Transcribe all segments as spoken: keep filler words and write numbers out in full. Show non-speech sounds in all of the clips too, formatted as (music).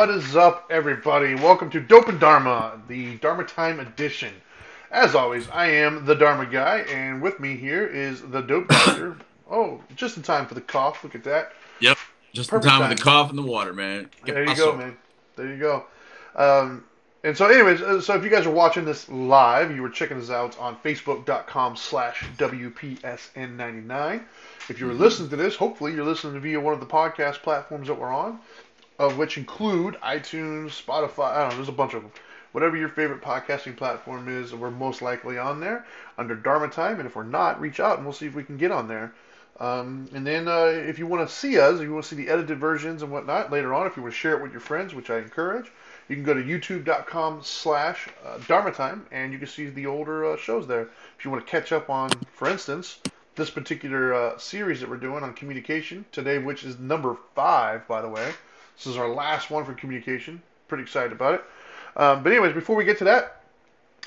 What is up, everybody? Welcome to Dope and Dharma, the Dharma Time edition. As always, I am the Dharma Guy, and with me here is the Dope Doctor. Oh, just in time for the cough. Look at that. Yep, just Perfect in time, time for the cough and the water, man. Get there you hustle. go, man. There you go. Um, and so anyways, so if you guys are watching this live, you were checking us out on facebook.com slash WPSN99. If you were listening to this, hopefully you're listening via one of the podcast platforms that we're on, of which include iTunes, Spotify, I don't know, there's a bunch of them. Whatever your favorite podcasting platform is, we're most likely on there under Dharma Time. And if we're not, reach out and we'll see if we can get on there. Um, and then uh, if you want to see us, if you want to see the edited versions and whatnot later on, if you want to share it with your friends, which I encourage, you can go to youtube.com slash Dharma Time and you can see the older uh, shows there. If you want to catch up on, for instance, this particular uh, series that we're doing on communication today, which is number five, by the way. This is our last one for communication. Pretty excited about it. Um, but anyways, before we get to that,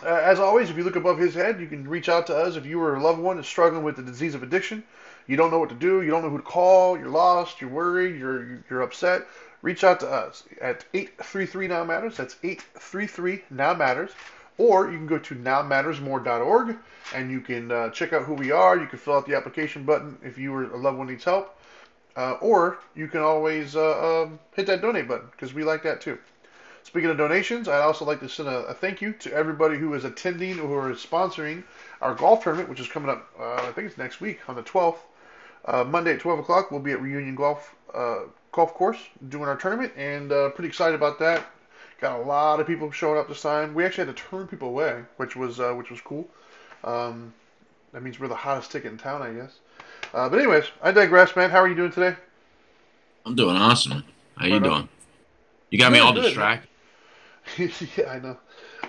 uh, as always, if you look above his head, you can reach out to us if you or a loved one is struggling with the disease of addiction. You don't know what to do. You don't know who to call. You're lost. You're worried. You're you're upset. Reach out to us at eight three three now matters. That's eight three three now matters. Or you can go to now matters more dot org, and you can uh, check out who we are. You can fill out the application button if you or a loved one needs help. Uh, or you can always uh, um, hit that donate button, because we like that too. Speaking of donations, I'd also like to send a, a thank you to everybody who is attending or who is sponsoring our golf tournament, which is coming up, uh, I think it's next week on the twelfth. Uh, Monday at twelve o'clock, we'll be at Reunion Golf uh, Golf Course doing our tournament, and uh, pretty excited about that. Got a lot of people showing up this time. We actually had to turn people away, which was uh, which was cool. Um, that means we're the hottest ticket in town, I guess. Uh, but anyways, I digress, man. How are you doing today? I'm doing awesome. How you right doing? On. You got me all good, distracted. Yeah, I know.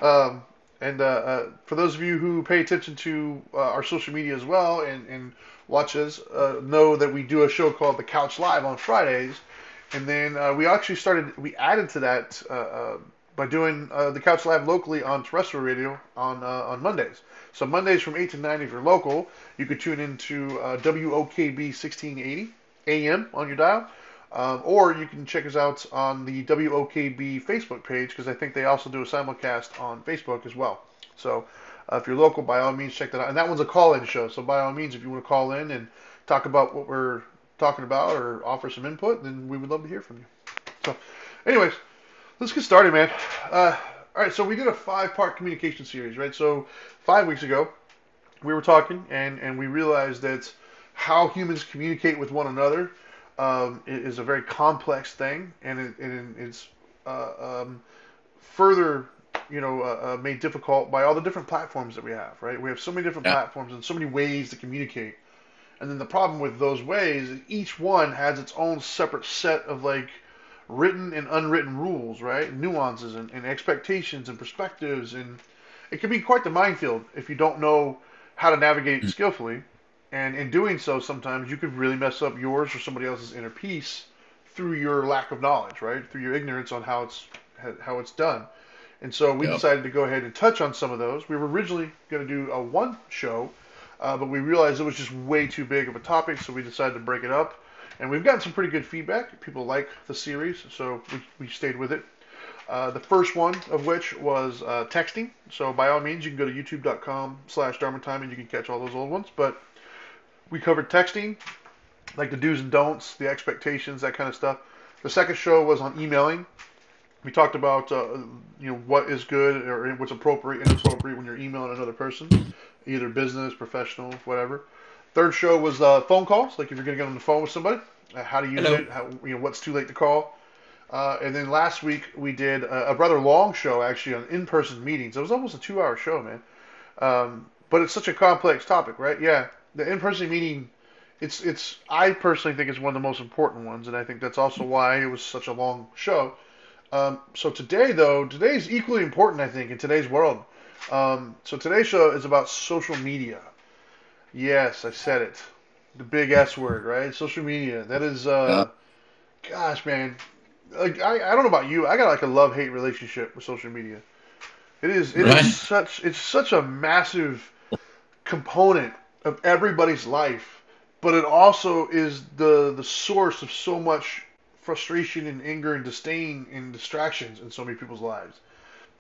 Um, and uh, uh, for those of you who pay attention to uh, our social media as well and, and watch us, uh, know that we do a show called The Couch Live on Fridays. And then uh, we actually started, we added to that uh, uh, by doing uh, The Couch Live locally on terrestrial radio on uh, on Mondays. So Mondays from eight to nine, if you're local, you could tune into uh, W O K B sixteen eighty A M on your dial. Um, or you can check us out on the W O K B Facebook page, because I think they also do a simulcast on Facebook as well. So uh, if you're local, by all means, check that out. And that one's a call-in show, so by all means, if you want to call in and talk about what we're talking about or offer some input, then we would love to hear from you. So anyways, let's get started, man. Uh, all right, so we did a five-part communication series, right? So five weeks ago, we were talking, and, and we realized that how humans communicate with one another Um, is a very complex thing, and it, it, it's uh, um, further, you know, uh, uh, made difficult by all the different platforms that we have. Right? We have so many different yeah. platforms and so many ways to communicate. And then the problem with those ways is each one has its own separate set of like written and unwritten rules, right? And nuances and, and expectations and perspectives, and it can be quite the minefield if you don't know how to navigate mm-hmm. skillfully. And in doing so, sometimes you could really mess up yours or somebody else's inner peace through your lack of knowledge, right? Through your ignorance on how it's how it's done. And so we yep. decided to go ahead and touch on some of those. We were originally going to do a one show, uh, but we realized it was just way too big of a topic, so we decided to break it up. And we've gotten some pretty good feedback. People like the series, so we, we stayed with it. Uh, the first one of which was uh, texting. So by all means, you can go to youtube.com slash Dharma Time and you can catch all those old ones. But we covered texting, like the do's and don'ts, the expectations, that kind of stuff. The second show was on emailing. We talked about uh, you know, what is good or what's appropriate and inappropriate when you're emailing another person, either business, professional, whatever. Third show was uh, phone calls, like if you're going to get on the phone with somebody, uh, how to use Hello. it, how, you know, what's too late to call. Uh, and then last week we did a, a rather long show actually on in-person meetings. It was almost a two-hour show, man. Um, but it's such a complex topic, right? Yeah. The in-person meeting, it's it's. I personally think it's one of the most important ones, and I think that's also why it was such a long show. Um, so today, though, today is equally important, I think, in today's world. Um, so today's show is about social media. Yes, I said it. The big S word, right? Social media. That is, uh, yeah. gosh, man. Like, I, I don't know about you. I got like a love-hate relationship with social media. It is. It right? is such. It's such a massive component of everybody's life, but it also is the the source of so much frustration and anger and disdain and distractions in so many people's lives.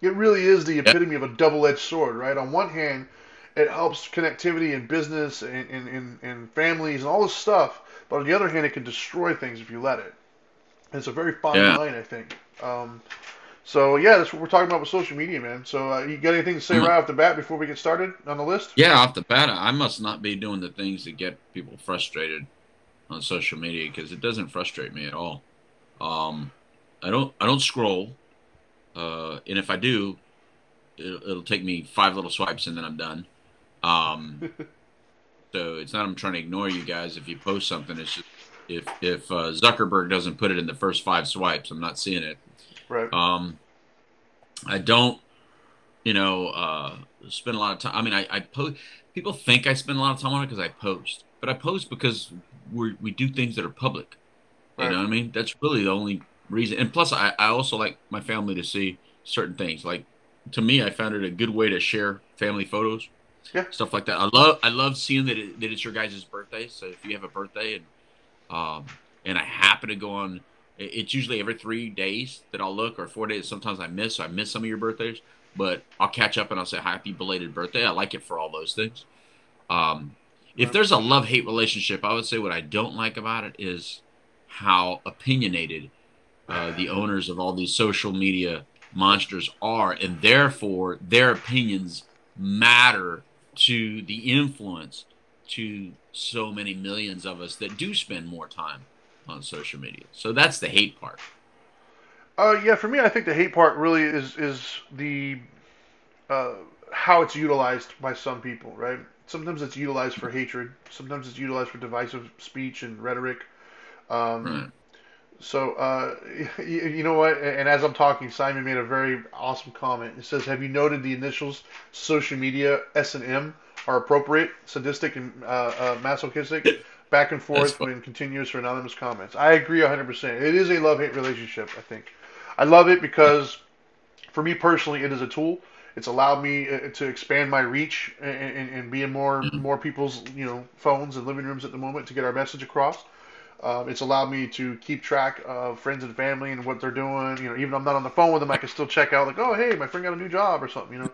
It really is the epitome of a double-edged sword, right? On one hand, it helps connectivity and business and, and, and, and families and all this stuff. But on the other hand, it can destroy things if you let it. And it's a very fine yeah. line, I think. Um, so, yeah, that's what we're talking about with social media, man. So uh, you got anything to say mm-hmm. right off the bat before we get started on the list? Yeah, off the bat, I must not be doing the things that get people frustrated on social media, because it doesn't frustrate me at all. Um, I don't I don't scroll. Uh, and if I do, it'll, it'll take me five little swipes and then I'm done. Um, so it's not I'm trying to ignore you guys. If you post something, it's just if if uh, Zuckerberg doesn't put it in the first five swipes, I'm not seeing it. Right. Um, I don't, you know, uh, spend a lot of time. I mean, I, I post. People think I spend a lot of time on it because I post, but I post because we we do things that are public. Right. You know what I mean? That's really the only reason. And plus I, I also like my family to see certain things. Like, to me, I found it a good way to share family photos, yeah, stuff like that. I love I love seeing that, it, that it's your guys' birthday. So if you have a birthday and um and I happen to go on, it's usually every three days that I'll look, or four days. Sometimes I miss so I miss some of your birthdays, but I'll catch up and I'll say happy belated birthday. I like it for all those things. Um if there's a love-hate relationship, I would say what I don't like about it is how opinionated Uh, the owners of all these social media monsters are, and therefore their opinions matter to the influence to so many millions of us that do spend more time on social media. So that's the hate part. Uh, yeah, for me, I think the hate part really is is the uh, how it's utilized by some people, right? Sometimes it's utilized for hatred. Sometimes it's utilized for divisive speech and rhetoric. Um, right. So, uh, you, you know what, and as I'm talking, Simon made a very awesome comment. It says, have you noted the initials social media S and M are appropriate, sadistic, and uh, uh, masochistic, back and forth when continuous or anonymous comments? I agree one hundred percent. It is a love-hate relationship, I think. I love it because, for me personally, it is a tool. It's allowed me to expand my reach and, and, and be in more, more people's, you know, phones and living rooms at the moment to get our message across. Um, it's allowed me to keep track of friends and family and what they're doing. You know, even if I'm not on the phone with them, I can still check out, like, oh, hey, my friend got a new job or something, you know.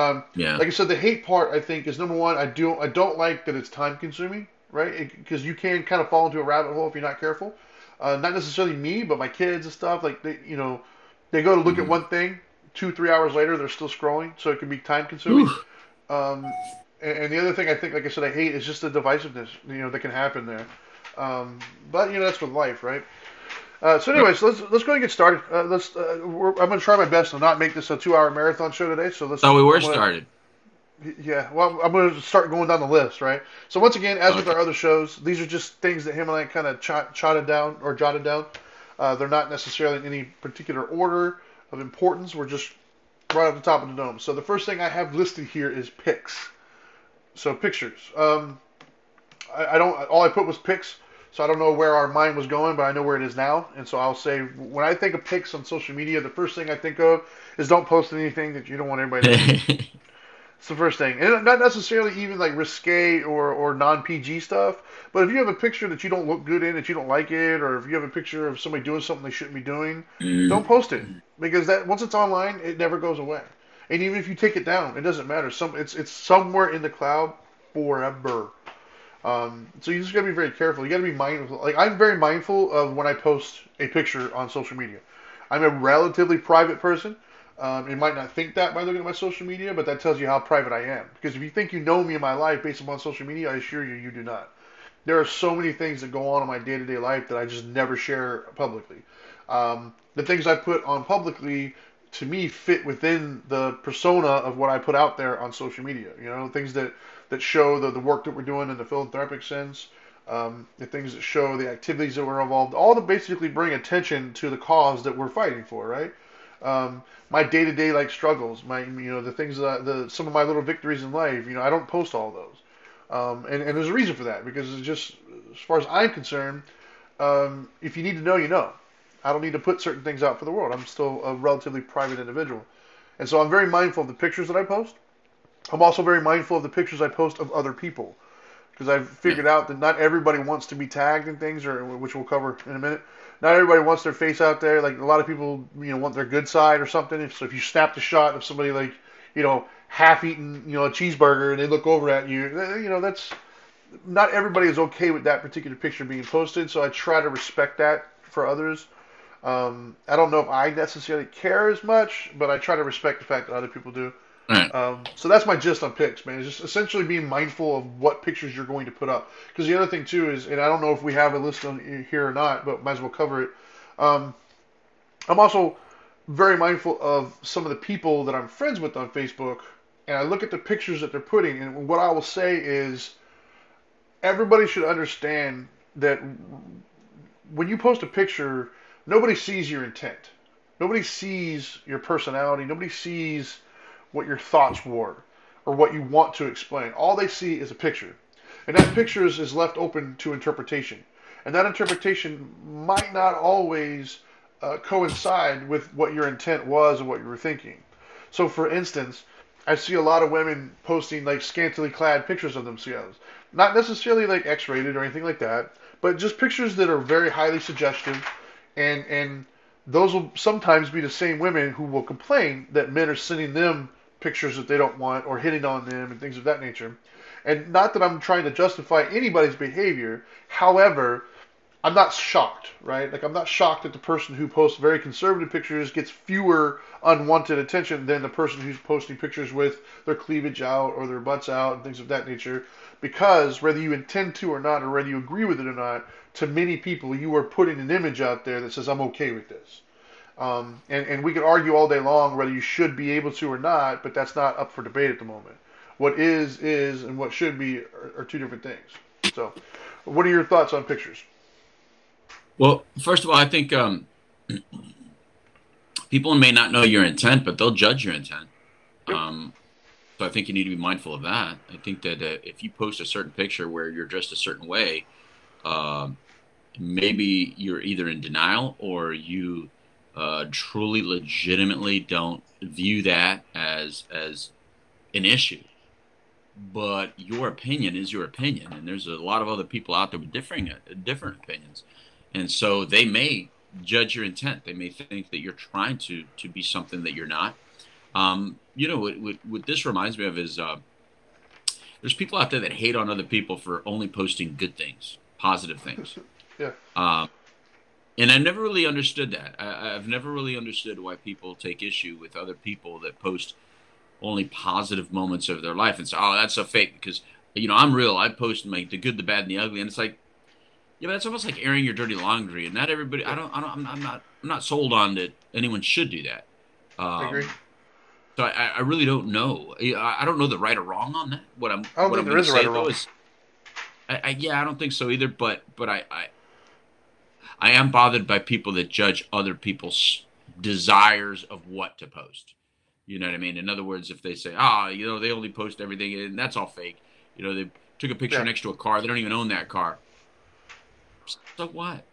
Um, yeah. Like I said, the hate part, I think, is, number one, I, do, I don't like that it's time-consuming, right? Because you can kind of fall into a rabbit hole if you're not careful. Uh, not necessarily me, but my kids and stuff. Like, they, you know, they go to look mm-hmm. at one thing. Two, three hours later, they're still scrolling. So it can be time-consuming. Um, and, and the other thing I think, like I said, I hate is just the divisiveness, you know, that can happen there. Um, but you know, that's with life, right? Uh, so anyways, let's let's go and get started. Uh, let's. Uh, we're, I'm going to try my best to not make this a two-hour marathon show today. So let's. Oh, we were gonna, started. Yeah. Well, I'm going to start going down the list, right? So once again, as okay. with our other shows, these are just things that him and I kind of ch- jotted down or jotted down. Uh, they're not necessarily in any particular order of importance. We're just right off the top of the dome. So the first thing I have listed here is pics. So pictures. Um, I, I don't. All I put was pics. So I don't know where our mind was going, but I know where it is now. And so I'll say, when I think of pics on social media, the first thing I think of is don't post anything that you don't want anybody to see. It's the first thing. And not necessarily even like risque or, or non-P G stuff, but if you have a picture that you don't look good in, that you don't like it, or if you have a picture of somebody doing something they shouldn't be doing, mm. don't post it. Because that once it's online, it never goes away. And even if you take it down, it doesn't matter. Some It's, it's somewhere in the cloud forever. Um, so you just gotta be very careful. You gotta be mindful. Like, I'm very mindful of when I post a picture on social media. I'm a relatively private person. Um, you might not think that by looking at my social media, but that tells you how private I am. Because if you think you know me in my life based upon social media, I assure you, you do not. There are so many things that go on in my day-to-day life that I just never share publicly. Um, the things I put on publicly, to me, fit within the persona of what I put out there on social media. You know, things that that show the, the work that we're doing in the philanthropic sense, um, the things that show the activities that we're involved, all to basically bring attention to the cause that we're fighting for, right? Um, my day-to-day, like, struggles, my, you know, the things that, I, the some of my little victories in life, you know, I don't post all those. Um, and, and there's a reason for that, because it's just, as far as I'm concerned, um, if you need to know, you know. I don't need to put certain things out for the world. I'm still a relatively private individual. And so I'm very mindful of the pictures that I post. I'm also very mindful of the pictures I post of other people, because I've figured yeah. out that not everybody wants to be tagged in things, or which we'll cover in a minute. Not everybody wants their face out there. Like, a lot of people, you know, want their good side or something. If, so if you snap the shot of somebody, like, you know, half-eaten, you know, a cheeseburger, and they look over at you, you know, that's not everybody is okay with that particular picture being posted. So I try to respect that for others. Um, I don't know if I necessarily care as much, but I try to respect the fact that other people do. Right. Um, so that's my gist on pics, man. It's just essentially being mindful of what pictures you're going to put up. Because the other thing, too, is, and I don't know if we have a list on here or not, but might as well cover it. Um, I'm also very mindful of some of the people that I'm friends with on Facebook, and I look at the pictures that they're putting, and what I will say is everybody should understand that when you post a picture, nobody sees your intent. Nobody sees your personality. Nobody sees what your thoughts were or what you want to explain. All they see is a picture. And that picture is, is left open to interpretation. And that interpretation might not always uh, coincide with what your intent was or what you were thinking. So, for instance, I see a lot of women posting, like, scantily clad pictures of themselves. Not necessarily, like, X-rated or anything like that, but just pictures that are very highly suggestive. And and those will sometimes be the same women who will complain that men are sending them pictures that they don't want or hitting on them and things of that nature. And not that I'm trying to justify anybody's behavior. However, I'm not shocked, right? Like, I'm not shocked that the person who posts very conservative pictures gets fewer unwanted attention than the person who's posting pictures with their cleavage out or their butts out and things of that nature. Because whether you intend to or not, or whether you agree with it or not, to many people, you are putting an image out there that says, I'm okay with this. Um, and, and we can argue all day long whether you should be able to or not, but that's not up for debate at the moment. What is, is, and what should be are, are two different things. So what are your thoughts on pictures? Well, first of all, I think um, people may not know your intent, but they'll judge your intent. Um, so I think you need to be mindful of that. I think that uh, if you post a certain picture where you're dressed a certain way, uh, maybe you're either in denial or you uh, truly, legitimately don't view that as as an issue. But your opinion is your opinion, and there's a lot of other people out there with differing different opinions. And so they may judge your intent. They may think that you're trying to to be something that you're not. Um, you know, what, what, what this reminds me of is uh, there's people out there that hate on other people for only posting good things, positive things. Yeah. Um, and I never really understood that. I, I've never really understood why people take issue with other people that post only positive moments of their life and say, oh, that's so fake because, you know, I'm real. I post like the good, the bad, and the ugly. And it's like, yeah, but that's almost like airing your dirty laundry, and not everybody. I don't. I don't. I'm not. I'm not, I'm not sold on that. Anyone should do that. Um, I agree. So I, I really don't know. I don't know the right or wrong on that. What I'm. I don't what think I'm there is a right or wrong. Is, I, I, yeah, I don't think so either. But but I, I I am bothered by people that judge other people's desires of what to post. You know what I mean? In other words, if they say, ah, oh, you know, they only post everything, and that's all fake. You know, they took a picture yeah. next to a car. They don't even own that car. So what?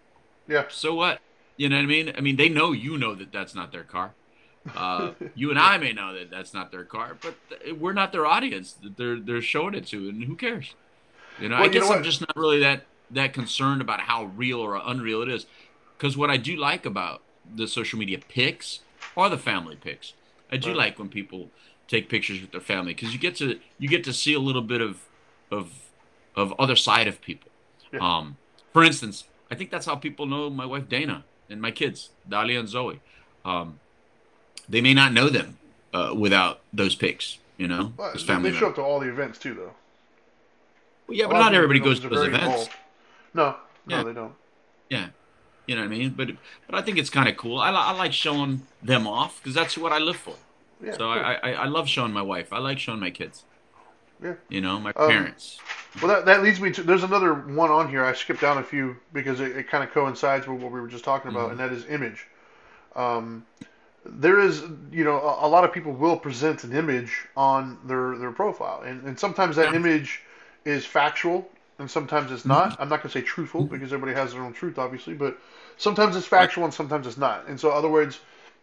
Yeah. So what? You know what I mean? I mean, they know you know that that's not their car. Uh, you and I may know that that's not their car, but th we're not their audience that they're they're showing it to, and who cares? You know, well, I guess you know I'm just not really that that concerned about how real or unreal it is, because what I do like about the social media pics are the family pics. I do right. like when people take pictures with their family, because you get to you get to see a little bit of of of other side of people. Yeah. Um. For instance, I think that's how people know my wife Dana and my kids, Dahlia and Zoe. Um, they may not know them uh, without those pics, you know. Well, they show members. up to all the events too, though. Well, yeah, but not everybody goes to those events. Involved. No, no, yeah. they don't. Yeah, you know what I mean. But but I think it's kind of cool. I, I like showing them off because that's what I live for. Yeah, so I, I I love showing my wife. I like showing my kids. Yeah. You know, my parents. Um, well, that, that leads me to, there's another one on here. I skipped down a few because it, it kind of coincides with what we were just talking about, mm-hmm. and that is image. Um, there is, you know, a, a lot of people will present an image on their, their profile, and, and sometimes that yeah. image is factual, and sometimes it's not. Mm-hmm. I'm not going to say truthful because everybody has their own truth, obviously, but sometimes it's factual right. and sometimes it's not. And so, in other words,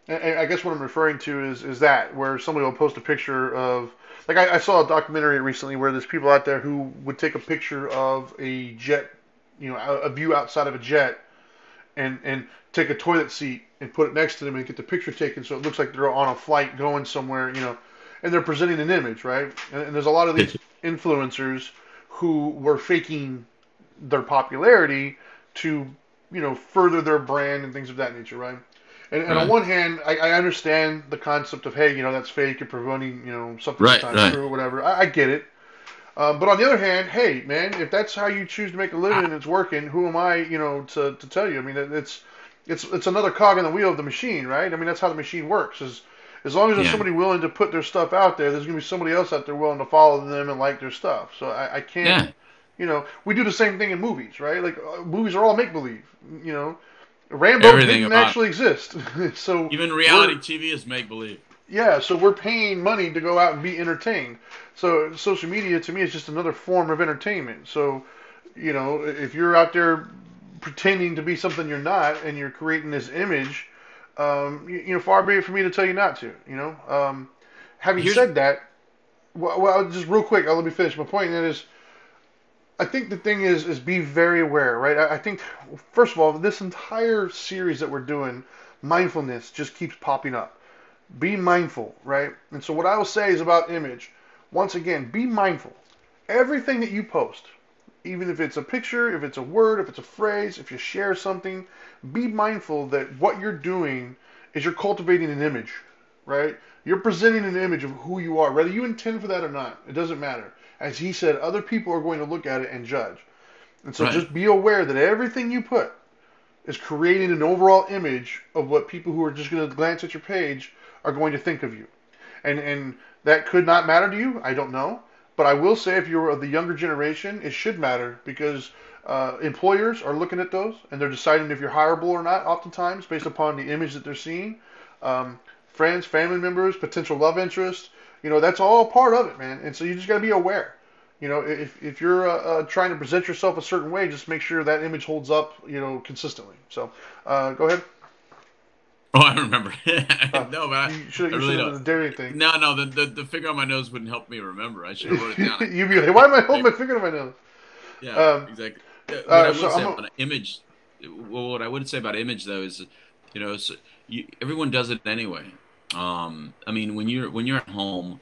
And I guess what I'm referring to is, is that where somebody will post a picture of, like I, I saw a documentary recently where there's people out there who would take a picture of a jet, you know, a, a view outside of a jet, and and take a toilet seat and put it next to them and get the picture taken so it looks like they're on a flight going somewhere, you know, and they're presenting an image, right? And, and there's a lot of these influencers who were faking their popularity to, you know, further their brand and things of that nature, right? And, and right. on one hand, I, I understand the concept of, hey, you know, that's fake, you're promoting, you know, something that's right, not right. true or whatever. I, I get it. Um, but on the other hand, hey, man, if that's how you choose to make a living and it's working, who am I, you know, to, to tell you? I mean, it's it's it's another cog in the wheel of the machine, right? I mean, that's how the machine works. Is as long as there's yeah. somebody willing to put their stuff out there, there's going to be somebody else out there willing to follow them and like their stuff. So I, I can't, yeah. you know, we do the same thing in movies, right? Like, uh, movies are all make-believe, you know. Rambo Everything didn't about actually exist. So even reality T V is make-believe. Yeah, so we're paying money to go out and be entertained. So social media, to me, is just another form of entertainment. So, you know, if you're out there pretending to be something you're not and you're creating this image, um, you, you know, far be it for me to tell you not to, you know. Um, having Here's... said that, well, well, just real quick, I'll let me finish my point. That is, I think the thing is, is be very aware, right? I, I think, first of all, this entire series that we're doing, mindfulness just keeps popping up. Be mindful, right? And so what I will say is about image. Once again, be mindful. Everything that you post, even if it's a picture, if it's a word, if it's a phrase, if you share something, be mindful that what you're doing is you're cultivating an image, right? You're presenting an image of who you are, whether you intend for that or not. It doesn't matter. As he said, other people are going to look at it and judge. And so right. just be aware that everything you put is creating an overall image of what people who are just going to glance at your page are going to think of you. And and that could not matter to you. I don't know. But I will say if you're of the younger generation, it should matter because uh, employers are looking at those and they're deciding if you're hireable or not oftentimes based upon the image that they're seeing. Um, friends, family members, potential love interests. You know, that's all part of it, man. And so you just got to be aware. You know, if if you're uh, uh, trying to present yourself a certain way, just make sure that image holds up, you know, consistently. So uh, go ahead. Oh, I remember. uh, no, but I, you should, I really don't. The dairy thing. No, no, the, the the finger on my nose wouldn't help me remember. I should have wrote it down. You'd be like, why am I holding my finger on my nose? Yeah, um, exactly. What uh, I would so say about a... image, well, what I would say about image though is, you know, so you, everyone does it anyway. Um, I mean, when you're when you're at home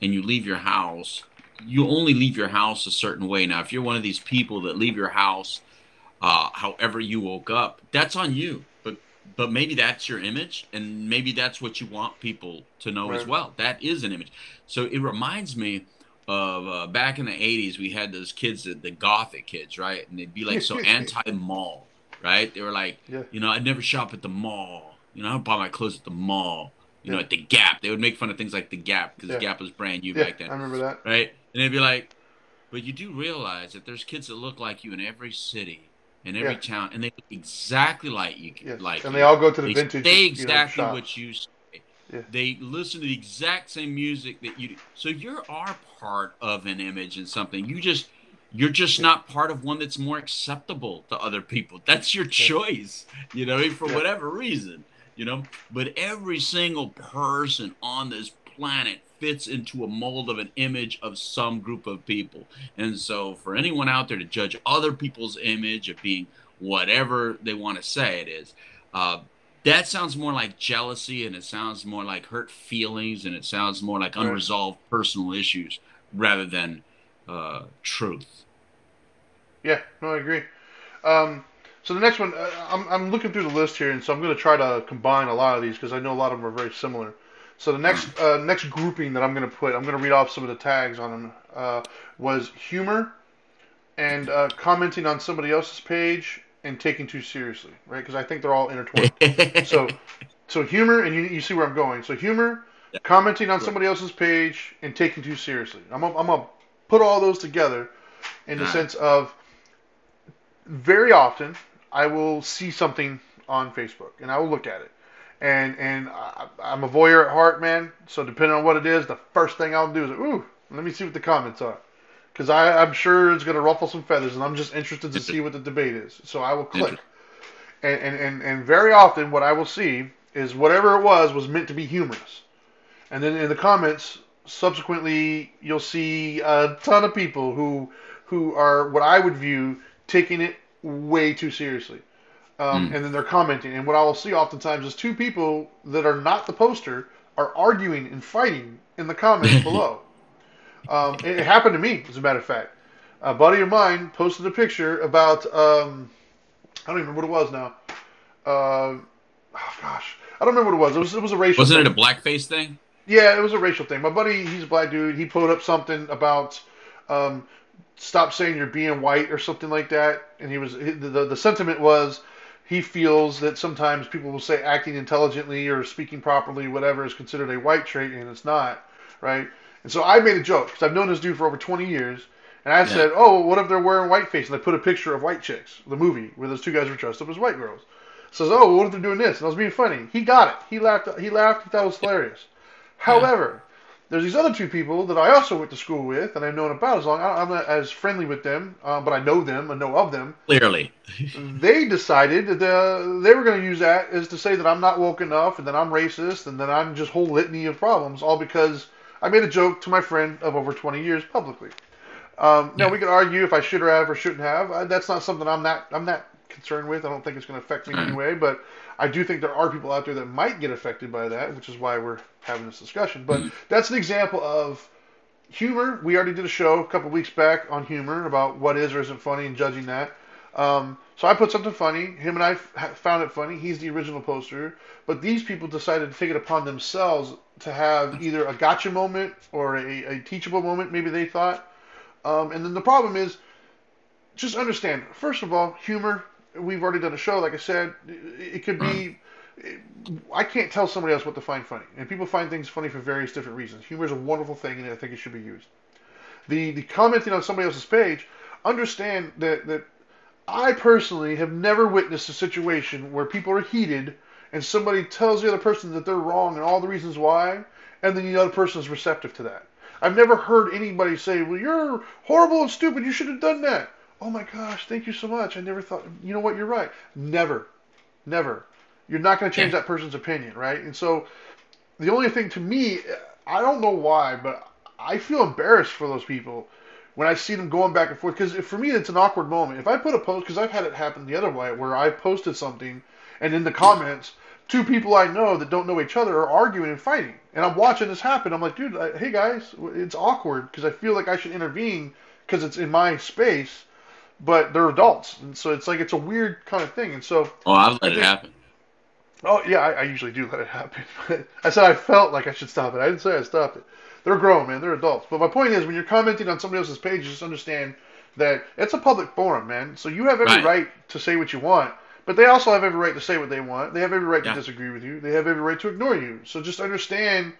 and you leave your house, you only leave your house a certain way. Now, if you're one of these people that leave your house, uh, however you woke up, that's on you. But but maybe that's your image, and maybe that's what you want people to know right. as well. That is an image. So it reminds me of uh, back in the eighties, we had those kids, the, the gothic kids, right? And they'd be like so anti-mall, right? They were like, yeah. you know, I'd never shop at the mall. You know, I don't buy my clothes at the mall. You know, yeah. at the Gap. They would make fun of things like the Gap because yeah. the Gap was brand new yeah, back then. I remember that. Right? And they'd be like, but you do realize that there's kids that look like you in every city and every yeah. town, and they look exactly like you. Yes. Like and you. They all go to the they vintage They say exactly you know, what you say. Yeah. They listen to the exact same music that you do. So you are part of an image and something. You just, you're just yeah. not part of one that's more acceptable to other people. That's your choice, you know, for yeah. whatever reason. You know, but every single person on this planet fits into a mold of an image of some group of people. And so for anyone out there to judge other people's image of being whatever they want to say it is, uh, that sounds more like jealousy, and it sounds more like hurt feelings, and it sounds more like unresolved personal issues rather than uh, truth. Yeah, no, I agree. Um So the next one, uh, I'm, I'm looking through the list here, and so I'm going to try to combine a lot of these because I know a lot of them are very similar. So the next uh, next grouping that I'm going to put, I'm going to read off some of the tags on them, uh, was humor and uh, commenting on somebody else's page and taking too seriously, right? Because I think they're all intertwined. so so humor, and you, you see where I'm going. So humor, yeah. commenting on somebody else's page, and taking too seriously. I'm going I'm to put all those together in the ah. sense of very often – I will see something on Facebook, and I will look at it. And and I, I'm a voyeur at heart, man, so depending on what it is, the first thing I'll do is, ooh, let me see what the comments are. Because I'm sure it's going to ruffle some feathers, and I'm just interested to see what the debate is. So I will click. And, and, and, and very often what I will see is whatever it was was meant to be humorous. And then in the comments, subsequently, you'll see a ton of people who who are what I would view taking it way too seriously. Um, mm. And then they're commenting. And what I will see oftentimes is two people that are not the poster are arguing and fighting in the comments below. Um, it, it happened to me, as a matter of fact. A buddy of mine posted a picture about, um, I don't even remember what it was now. Uh, oh, gosh. I don't remember what it was. It was, it was a racial Wasn't thing. It a blackface thing? Yeah, it was a racial thing. My buddy, he's a black dude. He put up something about um, stop saying you're being white or something like that. And he was the, the the sentiment was he feels that sometimes people will say acting intelligently or speaking properly, whatever, is considered a white trait, and it's not, right? And so I made a joke because I've known this dude for over twenty years. And I yeah. said, oh, what if they're wearing whiteface? And I put a picture of White Chicks, the movie, where those two guys were dressed up as white girls. Says, oh, what if they're doing this? And I was being funny. He got it. He laughed. He laughed. He thought it was hilarious. However, there's these other two people that I also went to school with, and I've known about as long. I'm not as friendly with them, uh, but I know them. I know of them. Clearly. They decided that the, they were going to use that as to say that I'm not woke enough, and that I'm racist, and that I'm just whole litany of problems, all because I made a joke to my friend of over twenty years publicly. Um, now, yeah. we could argue if I should have or shouldn't have. Uh, that's not something I'm not I'm not concerned with. I don't think it's going to affect me in any way, but I do think there are people out there that might get affected by that, which is why we're having this discussion. But mm. that's an example of humor. We already did a show a couple of weeks back on humor about what is or isn't funny and judging that. Um, so I put something funny. Him and I f- found it funny. He's the original poster. But these people decided to take it upon themselves to have either a gotcha moment or a, a teachable moment, maybe they thought. Um, and then the problem is, just understand, first of all, humor, we've already done a show, like I said, it, it could be, it, I can't tell somebody else what to find funny. And people find things funny for various different reasons. Humor is a wonderful thing, and I think it should be used. The, the commenting on somebody else's page, understand that, that I personally have never witnessed a situation where people are heated, and somebody tells the other person that they're wrong and all the reasons why, and then the other person is receptive to that. I've never heard anybody say, well, you're horrible and stupid. You should have done that. Oh, my gosh. Thank you so much. I never thought, you know what? You're right. Never. Never. You're not going to change yeah. that person's opinion, right? And so the only thing to me, I don't know why, but I feel embarrassed for those people when I see them going back and forth. Because for me, it's an awkward moment. If I put a post, because I've had it happen the other way, where I posted something, and in the comments, two people I know that don't know each other are arguing and fighting. And I'm watching this happen. I'm like, dude, I, hey, guys, it's awkward because I feel like I should intervene because it's in my space, but they're adults. And so it's like it's a weird kind of thing. And so – Oh, I've let I think, it happen. Oh, yeah, I, I usually do let it happen. I said I felt like I should stop it. I didn't say I stopped it. They're grown, man. They're adults. But my point is when you're commenting on somebody else's page, just understand that it's a public forum, man. So you have every right, right to say what you want. But they also have every right to say what they want. They have every right yeah. to disagree with you. They have every right to ignore you. So just understand,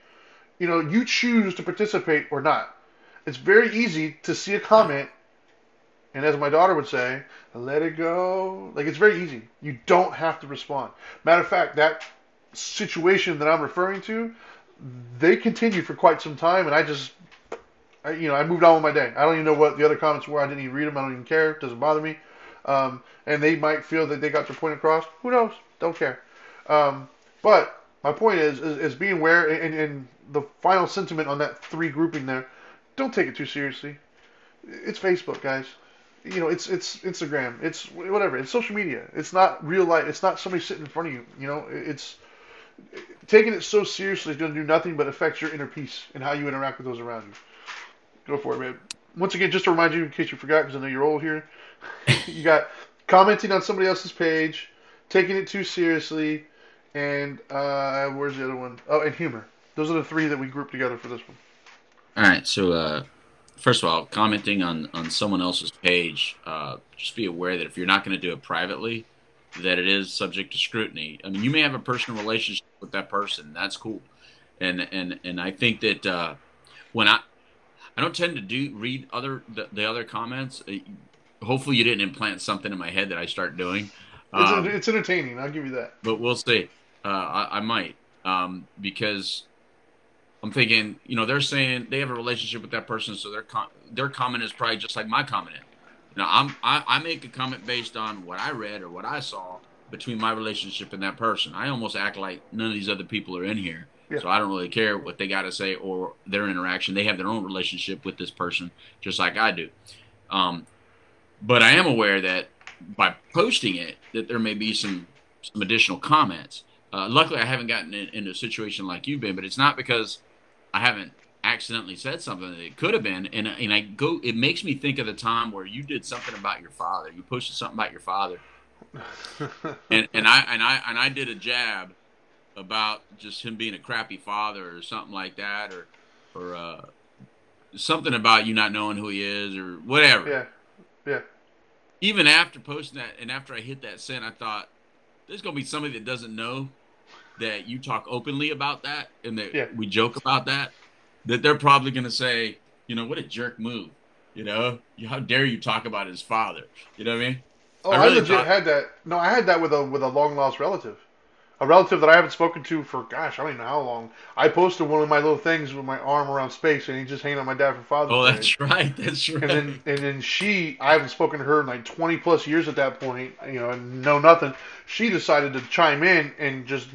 you know, you choose to participate or not. It's very easy to see a comment, and as my daughter would say, let it go. Like, it's very easy. You don't have to respond. Matter of fact, that situation that I'm referring to, they continued for quite some time, and I just, I, you know, I moved on with my day. I don't even know what the other comments were. I didn't even read them. I don't even care. It doesn't bother me. Um, and they might feel that they got their point across. Who knows? Don't care. Um, but my point is, is, is being aware, and, and the final sentiment on that three grouping there, don't take it too seriously. It's Facebook, guys. You know, it's it's Instagram. It's whatever. It's social media. It's not real life. It's not somebody sitting in front of you. You know, it's taking it so seriously is going to do nothing but affect your inner peace and how you interact with those around you. Go for it, man. Once again, just to remind you, in case you forgot, because I know you're old here, you got commenting on somebody else's page, taking it too seriously, and uh, where's the other one? Oh, and humor. Those are the three that we grouped together for this one. All right. So uh, first of all, commenting on, on someone else's page, uh, just be aware that if you're not going to do it privately, that it is subject to scrutiny. I mean, you may have a personal relationship with that person. That's cool. And and, and I think that uh, when I I don't tend to do read other the, the other comments. Uh, Hopefully you didn't implant something in my head that I start doing. Um, it's, it's entertaining. I'll give you that. But we'll see. Uh, I, I might um, because I'm thinking, you know, they're saying they have a relationship with that person, so their com- their comment is probably just like my comment. Now, I'm, I, I make a comment based on what I read or what I saw, between my relationship and that person. I almost act like none of these other people are in here. Yeah. So I don't really care what they got to say or their interaction. They have their own relationship with this person, just like I do. Um, but I am aware that by posting it, that there may be some, some additional comments. Uh, luckily, I haven't gotten in, in a situation like you've been, but it's not because I haven't accidentally said something that it could have been. And, and I go, it makes me think of the time where you did something about your father. You posted something about your father. and, and I and I and I did a jab about just him being a crappy father or something like that, or or uh, something about you not knowing who he is or whatever. Yeah, yeah. Even after posting that and after I hit that send, I thought there's gonna be somebody that doesn't know that you talk openly about that and that yeah. we joke about that. That they're probably gonna say, you know, what a jerk move. You know, how dare you talk about his father? You know what I mean? Oh, I, really I legit thought... had that. No, I had that with a with a long lost relative, a relative that I haven't spoken to for gosh, I don't even know how long. I posted one of my little things with my arm around space, and he just hanging on my dad for Father's Day. Oh, that's right, that's right. And then and then she, I haven't spoken to her in like twenty plus years at that point, you know, and know nothing. She decided to chime in and just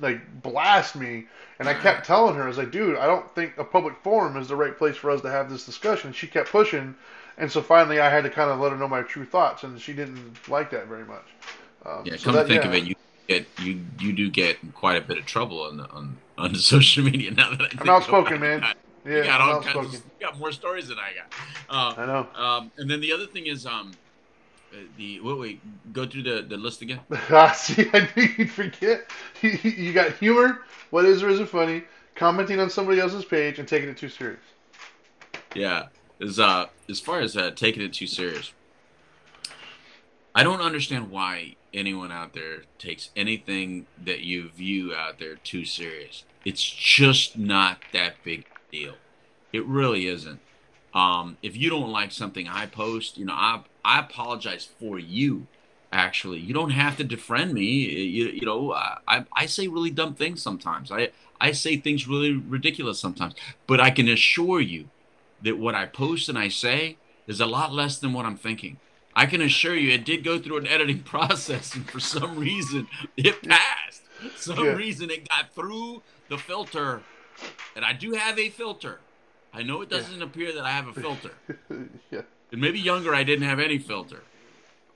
like blast me, and I kept telling her, I was like, dude, I don't think a public forum is the right place for us to have this discussion. She kept pushing. And so finally, I had to kind of let her know my true thoughts, and she didn't like that very much. Um, yeah, so come that, to think yeah. of it, you get you you do get in quite a bit of trouble on the, on on the social media now that I think I'm outspoken, man. Got, yeah, you got I'm all outspoken. Kinds of, you got more stories than I got. Uh, I know. Um, and then the other thing is um, the wait, wait go through the the list again. Ah, see, I knew you'd forget. You got humor. What is or isn't funny? Commenting on somebody else's page and taking it too serious. Yeah. Is uh as far as uh, taking it too serious, I don't understand why anyone out there takes anything that you view out there too serious. It's just not that big a deal. It really isn't. Um, if you don't like something I post, you know, I I apologize for you. Actually, you don't have to defriend me. You you know, I I say really dumb things sometimes. I I say things really ridiculous sometimes. But I can assure you that what I post and I say is a lot less than what I'm thinking. I can assure you it did go through an editing process, and for some reason it passed. Some yeah. reason it got through the filter. And I do have a filter. I know it doesn't yeah. appear that I have a filter. yeah. And maybe younger I didn't have any filter.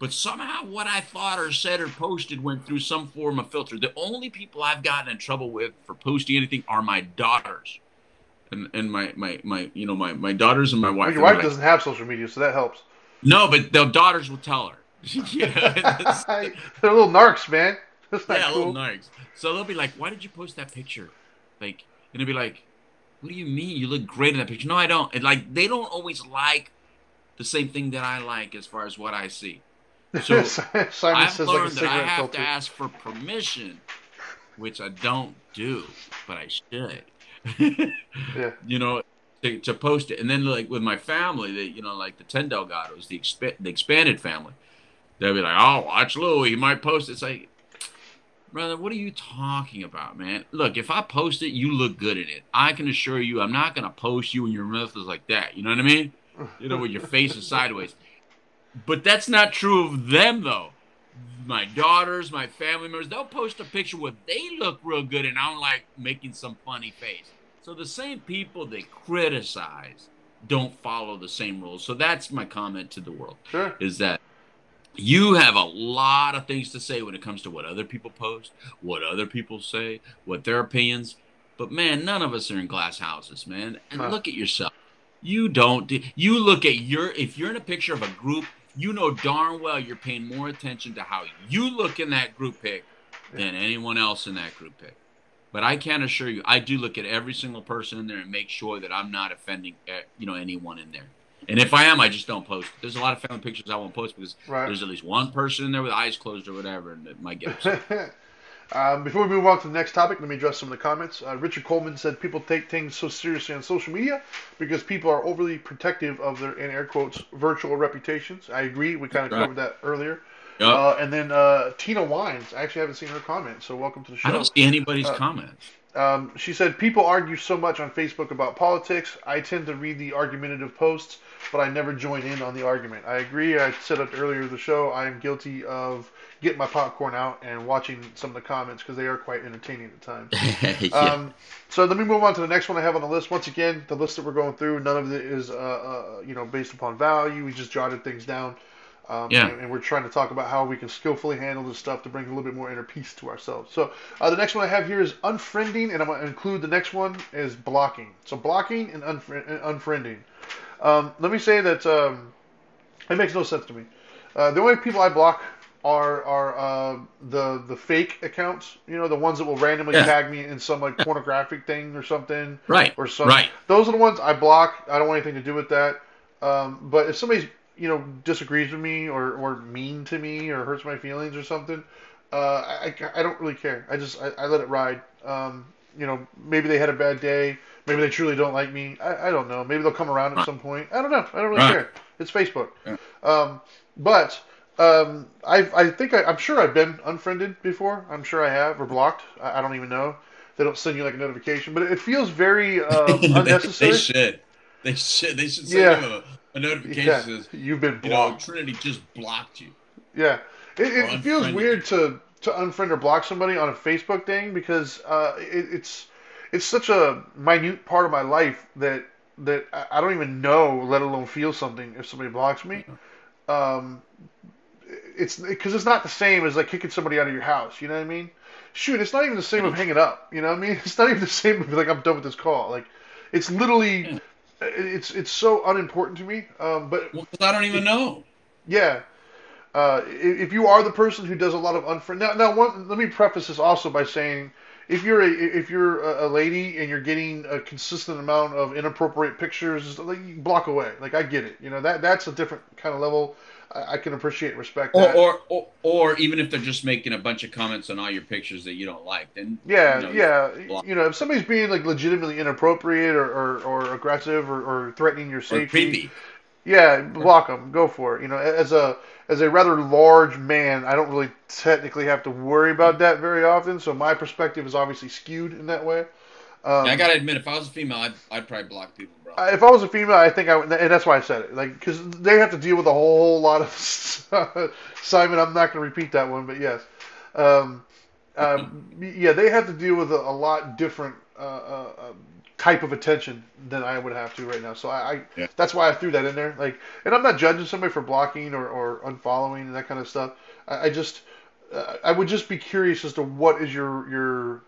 But somehow what I thought or said or posted went through some form of filter. The only people I've gotten in trouble with for posting anything are my daughters. And, and my, my, my, you know, my, my daughters and my wife. Well, your wife like, doesn't have social media, so that helps. No, but the daughters will tell her. You know? That's, (laughs) They're little narcs, man. That's not yeah, cool. Little narcs. So they'll be like, why did you post that picture? Like, and they'll be like, what do you mean? You look great in that picture. No, I don't. And like, they don't always like the same thing that I like as far as what I see. So Simon I've says learned like a that I have filter. to ask for permission, which I don't do, but I should. yeah. You know, to, to post it. And then like with my family, that you know, like the ten Delgados, the, exp the expanded family, they'll be like, oh, watch Louie, he might post it. It's like, brother, what are you talking about, man? Look, if I post it, you look good in it. I can assure you I'm not going to post you and your mouth is like that. You know what I mean? You know, with your face is sideways. But that's not true of them, though. My daughters, my family members, they'll post a picture where they look real good and I'm like making some funny face. So the same people they criticize don't follow the same rules. So that's my comment to the world. Sure. Is that you have a lot of things to say when it comes to what other people post, what other people say, what their opinions. But man, none of us are in glass houses, man. And huh. look at yourself. You don't. You look at your, if you're in a picture of a group, you know darn well you're paying more attention to how you look in that group pic than anyone else in that group pic. But I can assure you, I do look at every single person in there and make sure that I'm not offending, you know, anyone in there. And if I am, I just don't post. There's a lot of family pictures I won't post because right. there's at least one person in there with eyes closed or whatever, and it might get upset. um, before we move on to the next topic, let me address some of the comments. Uh, Richard Coleman said people take things so seriously on social media because people are overly protective of their, in air quotes, virtual reputations. I agree. We kind of covered that earlier. Yep. Uh, and then uh, Tina Wines. I actually haven't seen her comment, so welcome to the show. I don't see anybody's uh, comments. Um, she said, people argue so much on Facebook about politics. I tend to read the argumentative posts, but I never join in on the argument. I agree. I said it earlier in the show. I am guilty of getting my popcorn out and watching some of the comments because they are quite entertaining at times. yeah. um, so let me move on to the next one I have on the list. Once again, the list that we're going through, none of it is uh, uh, you know, based upon value. We just jotted things down. Um, yeah. and, and we're trying to talk about how we can skillfully handle this stuff to bring a little bit more inner peace to ourselves. So uh, the next one I have here is unfriending, and I'm going to include the next one is blocking. So blocking and unfri- unfriending. Um, let me say that um, it makes no sense to me. Uh, the only people I block are are uh, the the fake accounts, you know, the ones that will randomly yeah. tag me in some like pornographic thing or something. Right. Or something. Right. Those are the ones I block. I don't want anything to do with that. Um, but if somebody's you know, disagrees with me or, or mean to me or hurts my feelings or something, uh, I, I don't really care. I just, I, I let it ride. Um, you know, maybe they had a bad day. Maybe they truly don't like me. I, I don't know. Maybe they'll come around at some point. I don't know. I don't really care. It's Facebook. Yeah. Um, but um, I I think I, I'm sure I've been unfriended before. I'm sure I have, or blocked. I, I don't even know. They don't send you like a notification, but it, it feels very um, unnecessary. They should. They should. They should send yeah. you a notification yeah. says, you've been blocked. You know, Trinity just blocked you. Yeah. It, it feels weird to, to unfriend or block somebody on a Facebook thing because uh, it, it's it's such a minute part of my life that that I don't even know, let alone feel something if somebody blocks me. Um, it's because it's not the same as like kicking somebody out of your house. You know what I mean? Shoot, it's not even the same of hanging up. You know what I mean? It's not even the same of like, I'm done with this call. Like, it's literally... Yeah. It's it's so unimportant to me, um, but well, I don't even it, know. Yeah, uh, if you are the person who does a lot of unfriend, now, now one, let me preface this also by saying, if you're a if you're a lady and you're getting a consistent amount of inappropriate pictures, like, block away. Like, I get it, you know, that that's a different kind of level. I, I can appreciate and respect that. Or, or or or even if they're just making a bunch of comments on all your pictures that you don't like, then yeah, you know, yeah, block. You know, if somebody's being like legitimately inappropriate or or, or aggressive or, or threatening your safety, or creepy. Yeah, block them. Go for it. You know, as a as a rather large man, I don't really technically have to worry about that very often. So my perspective is obviously skewed in that way. Um, yeah, I gotta admit, if I was a female, I'd, I'd probably block people, bro. If I was a female, I think I would, and that's why I said it, like, because they have to deal with a whole lot of Simon. I'm not gonna repeat that one, but yes, um, um, yeah, they have to deal with a, a lot different. Uh, uh, uh, type of attention than I would have to right now. So I, I yeah. that's why I threw that in there. Like, and I'm not judging somebody for blocking or, or unfollowing and that kind of stuff. I, I just, uh, I would just be curious as to what is your, your,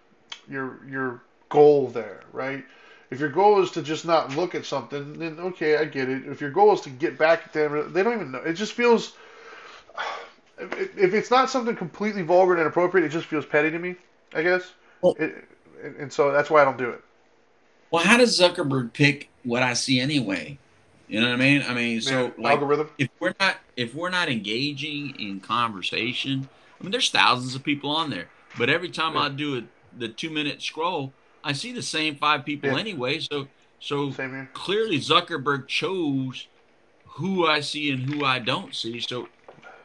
your, your goal there, right? If your goal is to just not look at something, then okay, I get it. If your goal is to get back at them, they don't even know. It just feels, if it's not something completely vulgar and inappropriate, it just feels petty to me, I guess. Well, it, and so that's why I don't do it. Well, how does Zuckerberg pick what I see anyway? You know what I mean? I mean, so yeah, like, algorithm. if we're not if we're not engaging in conversation, I mean, there's thousands of people on there, but every time yeah. I do a, the two minute scroll, I see the same five people yeah. anyway. So, so clearly Zuckerberg chose who I see and who I don't see. So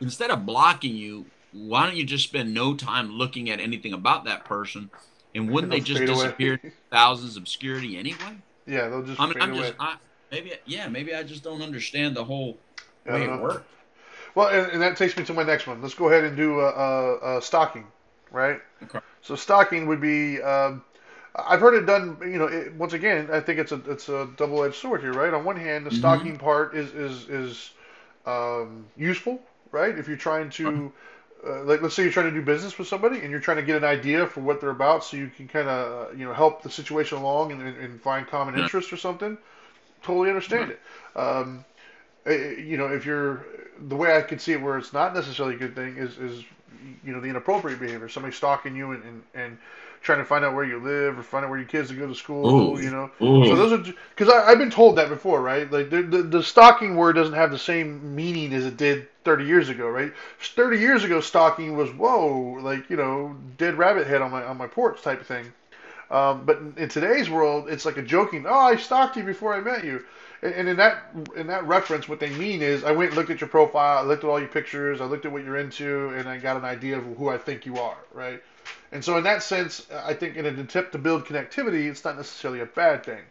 instead of blocking you, why don't you just spend no time looking at anything about that person? And wouldn't they just disappear into thousands of obscurity anyway? Yeah, they'll just I mean, fade I'm away. Just, I, maybe, yeah, maybe I just don't understand the whole yeah, way it works. Well, and, and that takes me to my next one. Let's go ahead and do uh, uh, stalking, right? Okay. So stalking would be, um, I've heard it done, you know, it, once again, I think it's a it's a double-edged sword here, right? On one hand, the stalking mm-hmm. part is, is, is um, useful, right? If you're trying to... Okay. Uh, like, let's say you're trying to do business with somebody and you're trying to get an idea for what they're about so you can kind of, you know, help the situation along and, and, and find common yeah. interest or something. Totally understand yeah. it. Um, it. You know, if you're, the way I could see it where it's not necessarily a good thing is, is you know, the inappropriate behavior. Somebody stalking you and, and, and trying to find out where you live or find out where your kids go to school, Ooh. you know. Ooh. So those are, because I've been told that before, right? Like, the, the, the stalking word doesn't have the same meaning as it did thirty years ago, right? thirty years ago, stalking was, whoa, like, you know, dead rabbit head on my on my porch type of thing. Um, but in, in today's world, it's like a joking, oh, I stalked you before I met you. And, and in that in that reference, what they mean is I went and looked at your profile, I looked at all your pictures, I looked at what you're into, and I got an idea of who I think you are, right? And so in that sense, I think in an attempt to build connectivity, it's not necessarily a bad thing.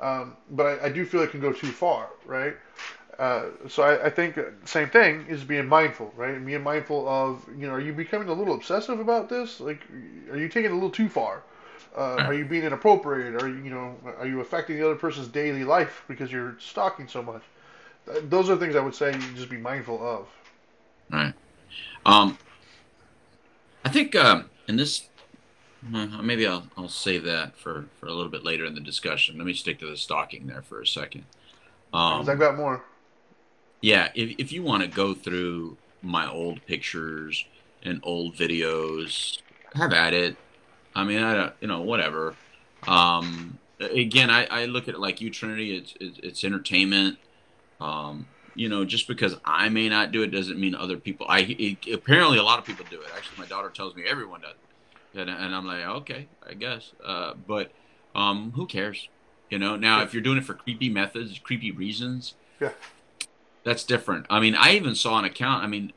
Um, but I, I do feel it can go too far, right? Uh, so I, I think same thing is being mindful, right? And being mindful of, you know, are you becoming a little obsessive about this? Like, are you taking it a little too far? Uh, are you being inappropriate? Are you, you know, are you affecting the other person's daily life because you're stalking so much? Those are things I would say you just be mindful of. Right. Um, I think uh, in this, maybe I'll, I'll save that for, for a little bit later in the discussion. Let me stick to the stalking there for a second. Um, I've got more. Yeah, if if you want to go through my old pictures and old videos, have at it. I mean, I don't, you know, whatever. Um, again, I, I look at it like you, Trinity. It's it's, it's entertainment. Um, you know, just because I may not do it doesn't mean other people. I it, apparently a lot of people do it. Actually, my daughter tells me everyone does it, and, and I'm like, okay, I guess. Uh, but um, who cares? You know. Now, if you're doing it for creepy methods, creepy reasons, yeah, that's different. I mean, I even saw an account. I mean.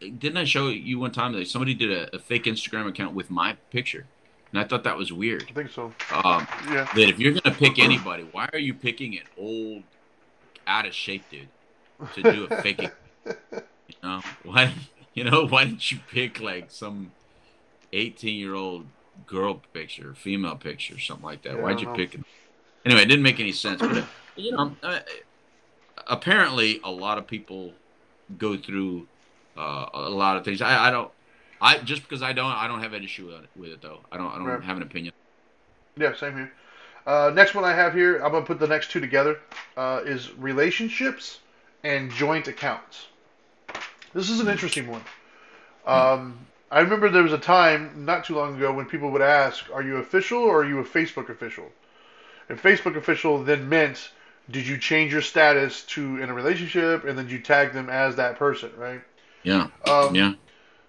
Didn't I show you one time that somebody did a, a fake Instagram account with my picture? And I thought that was weird. I think so. Um, yeah. That if you're going to pick anybody, why are you picking an old, out-of-shape dude to do a fake account? You know? Why, you know, why didn't you pick, like, some eighteen-year-old girl picture, female picture, something like that? Yeah, Why'd you know. pick it? Anyway, it didn't make any sense. But, you know, uh, apparently a lot of people go through... Uh, a lot of things. I, I don't. I just because I don't. I don't have an issue with it, with it though. I don't. I don't right. have an opinion. Yeah, same here. Uh, next one I have here. I'm gonna put the next two together. Uh, is relationships and joint accounts. This is an interesting one. Um, I remember there was a time not too long ago when people would ask, "Are you official or are you a Facebook official?" And Facebook official then meant, did you change your status to in a relationship and then you tag them as that person, right? Yeah. Um, yeah.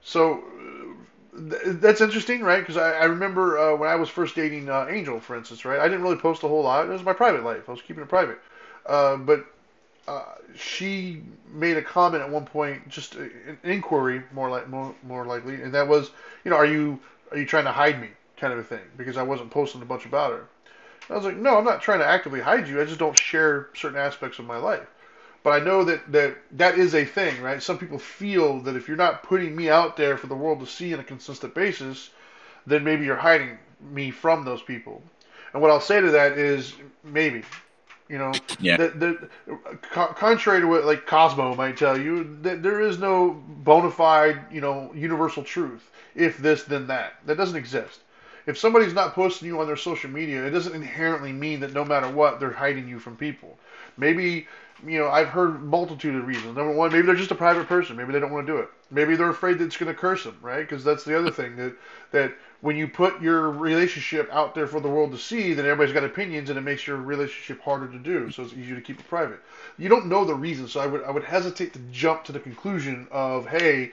So th that's interesting, right? Because I, I remember uh, when I was first dating uh, Angel, for instance, right? I didn't really post a whole lot. It was my private life. I was keeping it private. Uh, but uh, she made a comment at one point, just a, an inquiry, more like more more likely, and that was, you know, are you are you trying to hide me, kind of a thing? Because I wasn't posting a bunch about her. And I was like, no, I'm not trying to actively hide you. I just don't share certain aspects of my life. But I know that, that that is a thing, right? Some people feel that if you're not putting me out there for the world to see on a consistent basis, then maybe you're hiding me from those people. And what I'll say to that is maybe, you know, yeah. that, that, contrary to what like Cosmo might tell you, that there is no bona fide, you know, universal truth. If this, then that. That doesn't exist. If somebody's not posting you on their social media, it doesn't inherently mean that no matter what, they're hiding you from people. Maybe, you know, I've heard a multitude of reasons. Number one, maybe they're just a private person. Maybe they don't want to do it. Maybe they're afraid that it's going to curse them, right? Because that's the other thing, that that when you put your relationship out there for the world to see, then everybody's got opinions, and it makes your relationship harder to do, so it's easier to keep it private. You don't know the reason, so I would, I would hesitate to jump to the conclusion of, hey,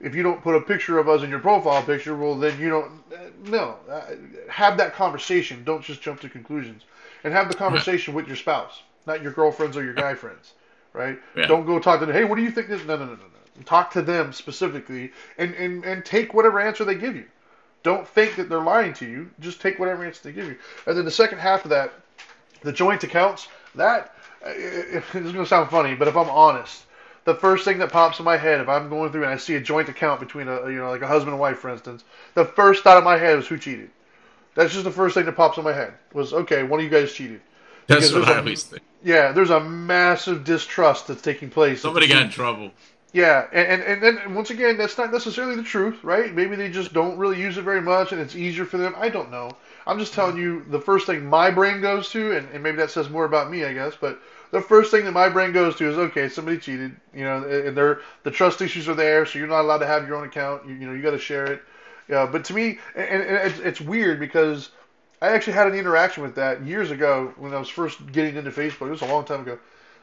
if you don't put a picture of us in your profile picture, well, then you don't, no. Have that conversation. Don't just jump to conclusions. And have the conversation with your spouse, not your girlfriends or your guy friends, right? Yeah. Don't go talk to them, hey, what do you think this, no, no, no, no, no. Talk to them specifically and, and, and take whatever answer they give you. Don't think that they're lying to you. Just take whatever answer they give you. And then the second half of that, the joint accounts, that, it's going to sound funny, but if I'm honest, the first thing that pops in my head, if I'm going through and I see a joint account between a, you know, like a husband and wife, for instance, the first thought in my head was who cheated. That's just the first thing that pops in my head was, okay, one of you guys cheated. That's what I always think. Yeah, there's a massive distrust that's taking place. Somebody got in trouble. Yeah, and, and, and then once again, that's not necessarily the truth, right? Maybe they just don't really use it very much and it's easier for them. I don't know. I'm just telling you the first thing my brain goes to, and, and maybe that says more about me, I guess, but the first thing that my brain goes to is, okay, somebody cheated, you know, and they're, the trust issues are there, so you're not allowed to have your own account. You, you know, you got to share it. Yeah, but to me, and, and it's, it's weird because I actually had an interaction with that years ago when I was first getting into Facebook. It was a long time ago.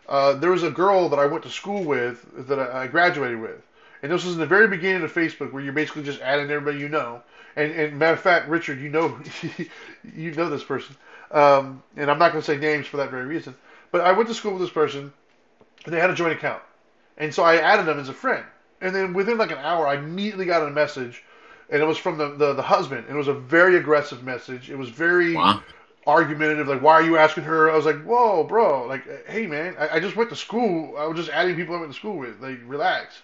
Uh, there was a girl that I went to school with that I graduated with. And this was in the very beginning of Facebook where you're basically just adding everybody you know. And, and matter of fact, Richard, you know you know this person. Um, and I'm not going to say names for that very reason. But I went to school with this person, and they had a joint account. And so I added them as a friend. And then within like an hour, I immediately got a message and it was from the, the, the husband, and it was a very aggressive message. It was very wow. argumentative, like, why are you asking her? I was like, whoa, bro, like, hey, man, I, I just went to school. I was just adding people I went to school with, like, relax.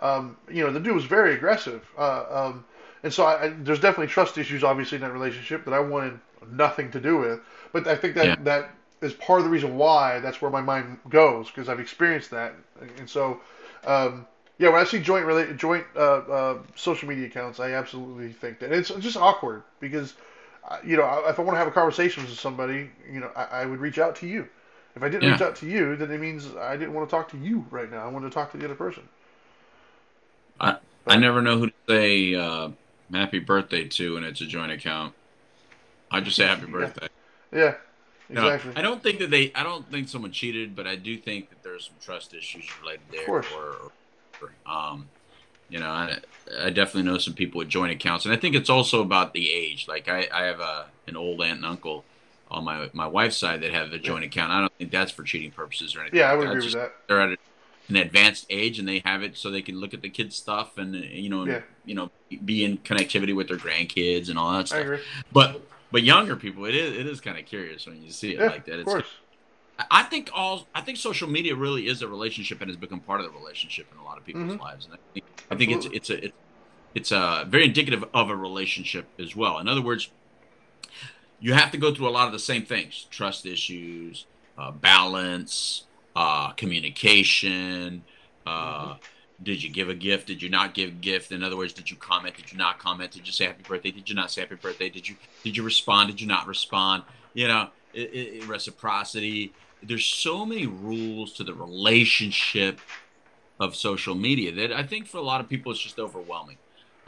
Um, you know, the dude was very aggressive. Uh, um, and so I, I, there's definitely trust issues, obviously, in that relationship that I wanted nothing to do with. But I think that, yeah. that is part of the reason why that's where my mind goes, because I've experienced that. And so, um, yeah, when I see joint rela- joint uh, uh, social media accounts, I absolutely think that. And it's just awkward because, you know, if I want to have a conversation with somebody, you know, I, I would reach out to you. If I didn't yeah. reach out to you, then it means I didn't want to talk to you right now. I wanted to talk to the other person. I, I never know who to say uh, happy birthday to when it's a joint account. I just say happy birthday. Yeah, yeah exactly. You know, I don't think that they. I don't think someone cheated, but I do think that there's some trust issues related there. Of course. Or, or, um, you know, I, I definitely know some people with joint accounts, and I think it's also about the age. Like I, I have a an old aunt and uncle on my my wife's side that have a joint yeah. account. I don't think that's for cheating purposes or anything. Yeah, like I would that. agree just, with that. They're at a, an advanced age, and they have it so they can look at the kids' stuff, and you know, yeah. and, you know, be in connectivity with their grandkids and all that stuff. I agree. But but younger people, it is it is kind of curious when you see it yeah, like that. It's, of course. I think all I think social media really is a relationship and has become part of the relationship in a lot of people's mm-hmm. lives. And I think Absolutely. I think it's it's a it's, it's a very indicative of a relationship as well. In other words, you have to go through a lot of the same things: trust issues, uh, balance. Uh, communication, uh, mm-hmm. did you give a gift, did you not give a gift? In other words, did you comment, did you not comment? Did you say happy birthday, did you not say happy birthday? Did you did you respond, did you not respond? You know, it, it, reciprocity. There's so many rules to the relationship of social media that I think for a lot of people it's just overwhelming.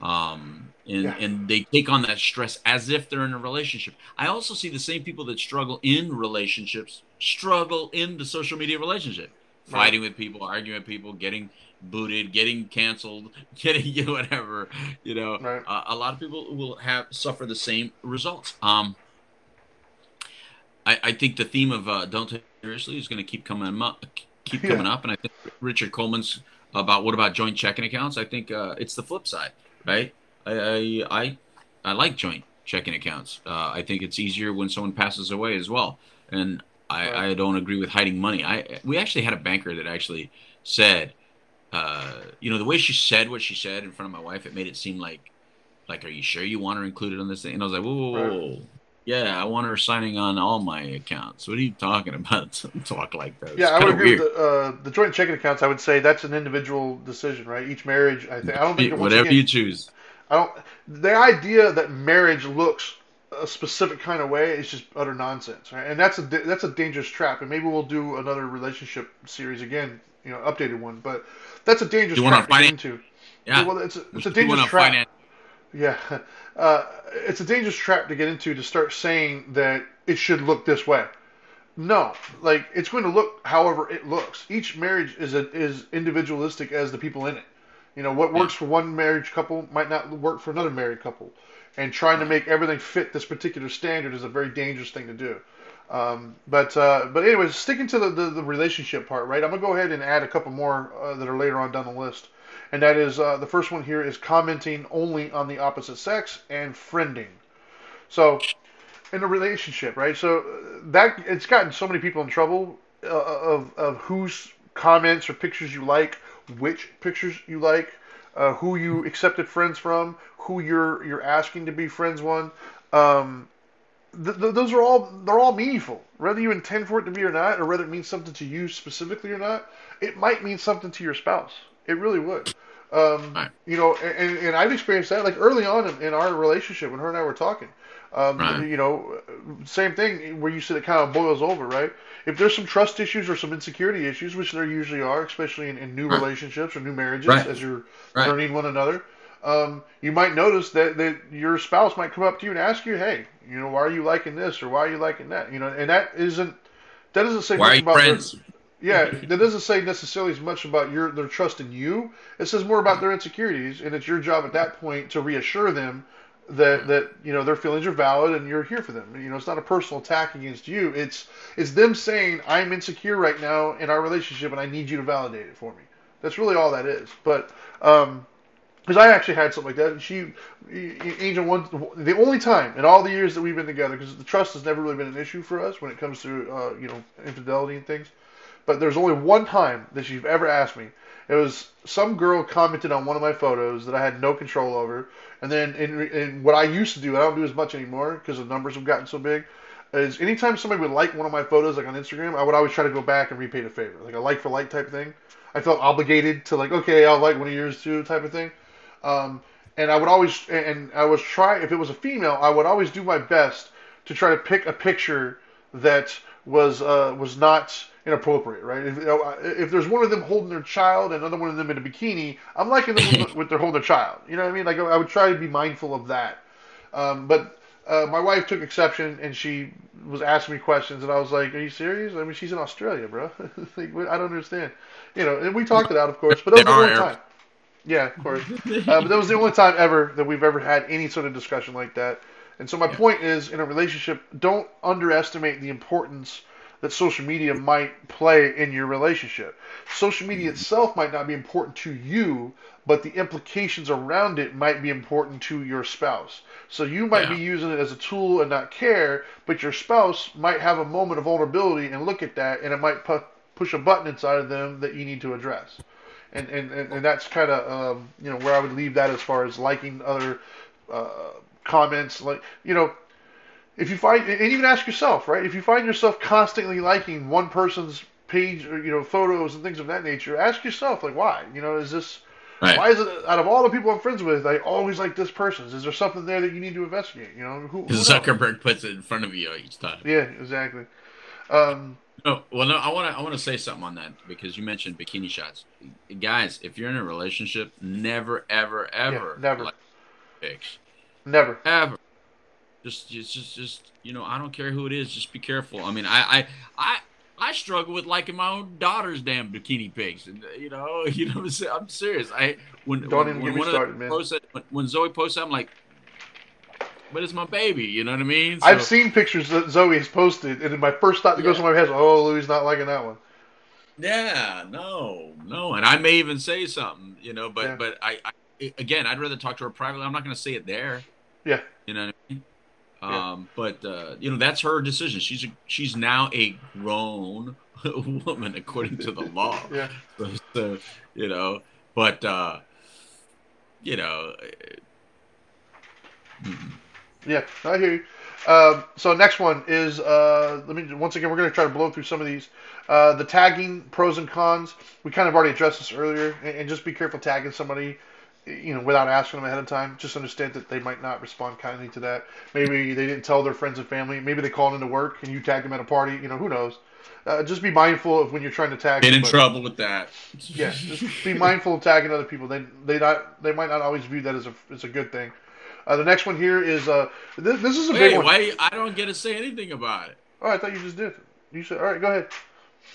Um, and, yeah. and they take on that stress as if they're in a relationship. I also see the same people that struggle in relationships struggle in the social media relationship, right. fighting with people, arguing with people, getting booted, getting canceled, getting you know, whatever, you know, right. uh, a lot of people will have suffer the same results. Um, I, I think the theme of, uh, don't take it seriously is going to keep coming up, keep coming yeah. up. And I think Richard Coleman's about, what about joint checking accounts? I think, uh, it's the flip side. Right, I, I I I like joint checking accounts. Uh, I think it's easier when someone passes away as well. And I, right. I don't agree with hiding money. I we actually had a banker that actually said, uh, you know, the way she said what she said in front of my wife, it made it seem like, like, are you sure you want her included on this thing? And I was like, whoa, whoa, whoa. Right. Yeah, I want her signing on all my accounts. What are you talking about? Talk like that. It's yeah, I would agree weird. with the, uh, the joint checking accounts. I would say that's an individual decision, right? Each marriage, I think. I don't think that whatever again, you choose. I don't. The idea that marriage looks a specific kind of way is just utter nonsense, right? And that's a that's a dangerous trap. And maybe we'll do another relationship series again, you know, updated one. But that's a dangerous trap to get into. Yeah. Well, it's a, it's a dangerous trap. Finance. Yeah, uh, it's a dangerous trap to get into to start saying that it should look this way. No, like it's going to look however it looks. Each marriage is a, is individualistic as the people in it. You know, what works for one marriage couple might not work for another married couple. And trying to make everything fit this particular standard is a very dangerous thing to do. Um, but uh, but anyways, sticking to the, the, the relationship part, right? I'm going to go ahead and add a couple more uh, that are later on down the list. And that is, uh, the first one here is commenting only on the opposite sex and friending. So, in a relationship, right? So, that it's gotten so many people in trouble uh, of, of whose comments or pictures you like, which pictures you like, uh, who you accepted friends from, who you're you're asking to be friends with. Um, th- th- those are all, they're all meaningful. Whether you intend for it to be or not, or whether it means something to you specifically or not, it might mean something to your spouse. It really would. Um, right. You know, and, and I've experienced that like early on in, in our relationship when her and I were talking. Um, right. You know, same thing where you said it kind of boils over, right? If there's some trust issues or some insecurity issues, which there usually are, especially in, in new right. relationships or new marriages right. as you're right. learning one another, um, you might notice that, that your spouse might come up to you and ask you, hey, you know, why are you liking this or why are you liking that? You know, and that isn't, that doesn't say why much about friends. Their, Yeah, that doesn't say necessarily as much about your their trust in you. It says more about their insecurities, and it's your job at that point to reassure them that, that you know their feelings are valid and you're here for them. You know, it's not a personal attack against you. It's it's them saying I'm insecure right now in our relationship, and I need you to validate it for me. That's really all that is. But um, Because I actually had something like that, and she, Angel, one, the only time in all the years that we've been together, because the trust has never really been an issue for us when it comes to, uh, you know, infidelity and things, but there's only one time that she's ever asked me. It was some girl commented on one of my photos that I had no control over, and then in, in what I used to do, I don't do as much anymore because the numbers have gotten so big, is anytime somebody would like one of my photos, like on Instagram, I would always try to go back and repay the favor, like a like for like type thing. I felt obligated to like, okay, I'll like one of yours too type of thing. Um, and I would always, and I was try, if it was a female, I would always do my best to try to pick a picture that was, uh, was not inappropriate, right? If, you know, if there's one of them holding their child and another one of them in a bikini, I'm liking them with, with their holding their child. You know what I mean? Like I would try to be mindful of that. Um, but, uh, my wife took exception and she was asking me questions and I was like, are you serious? I mean, she's in Australia, bro. Like, I don't understand, you know, and we talked it out, of course, but that was the one time. Yeah, of course. Uh, but that was the only time ever that we've ever had any sort of discussion like that. And so my yeah. point is, in a relationship, don't underestimate the importance that social media might play in your relationship. Social media itself might not be important to you, but the implications around it might be important to your spouse. So you might yeah. be using it as a tool and not care, but your spouse might have a moment of vulnerability and look at that, and it might pu- push a button inside of them that you need to address. And, and, and that's kind of, um, you know, where I would leave that as far as liking other uh, comments. Like, you know, if you find, and even ask yourself, right? If you find yourself constantly liking one person's page or, you know, photos and things of that nature, ask yourself, like, why? You know, is this, right. why is it out of all the people I'm friends with, I always like this person's? Is there something there that you need to investigate? You know, who, who Zuckerberg knows? Puts it in front of you each time. Yeah, exactly. Um, No, well, no, I want to I want to say something on that because you mentioned bikini shots. Guys, if you're in a relationship, never, ever, ever. Yeah, never. Like pics. Never. Ever. Just, just, just, just, you know, I don't care who it is. Just be careful. I mean, I, I, I, I struggle with liking my own daughter's damn bikini pics. And, you know, you know what I'm saying? I'm serious. I, when, don't when, even when get me started, man. Posted, when, when Zoe posted, I'm like, but it's my baby, you know what I mean? So, I've seen pictures that Zoe has posted, and my first thought that yeah. goes through my head is, oh, Louie's not liking that one. Yeah, no, no. And I may even say something, you know, but, yeah. but I, I, again, I'd rather talk to her privately. I'm not going to say it there. Yeah. You know what I mean? Yeah. Um, but, uh, you know, that's her decision. She's a, she's now a grown woman, according to the law. yeah. So, so, you know, but, uh, you know, it, mm-hmm. Yeah, I hear you. Uh, so next one is, uh, let me once again, we're going to try to blow through some of these. Uh, the tagging, pros and cons. We kind of already addressed this earlier. And, and just be careful tagging somebody, you know, without asking them ahead of time. Just understand that they might not respond kindly to that. Maybe they didn't tell their friends and family. Maybe they called into work and you tagged them at a party. You know, who knows? Uh, just be mindful of when you're trying to tag. Get in but, trouble with that. Yeah, just be mindful of tagging other people. They they not they might not always view that as a as a good thing. Uh, the next one here is uh, this, this is a Wait, big one. Why I don't get to say anything about it? Oh, I thought you just did. You said, all right, go ahead.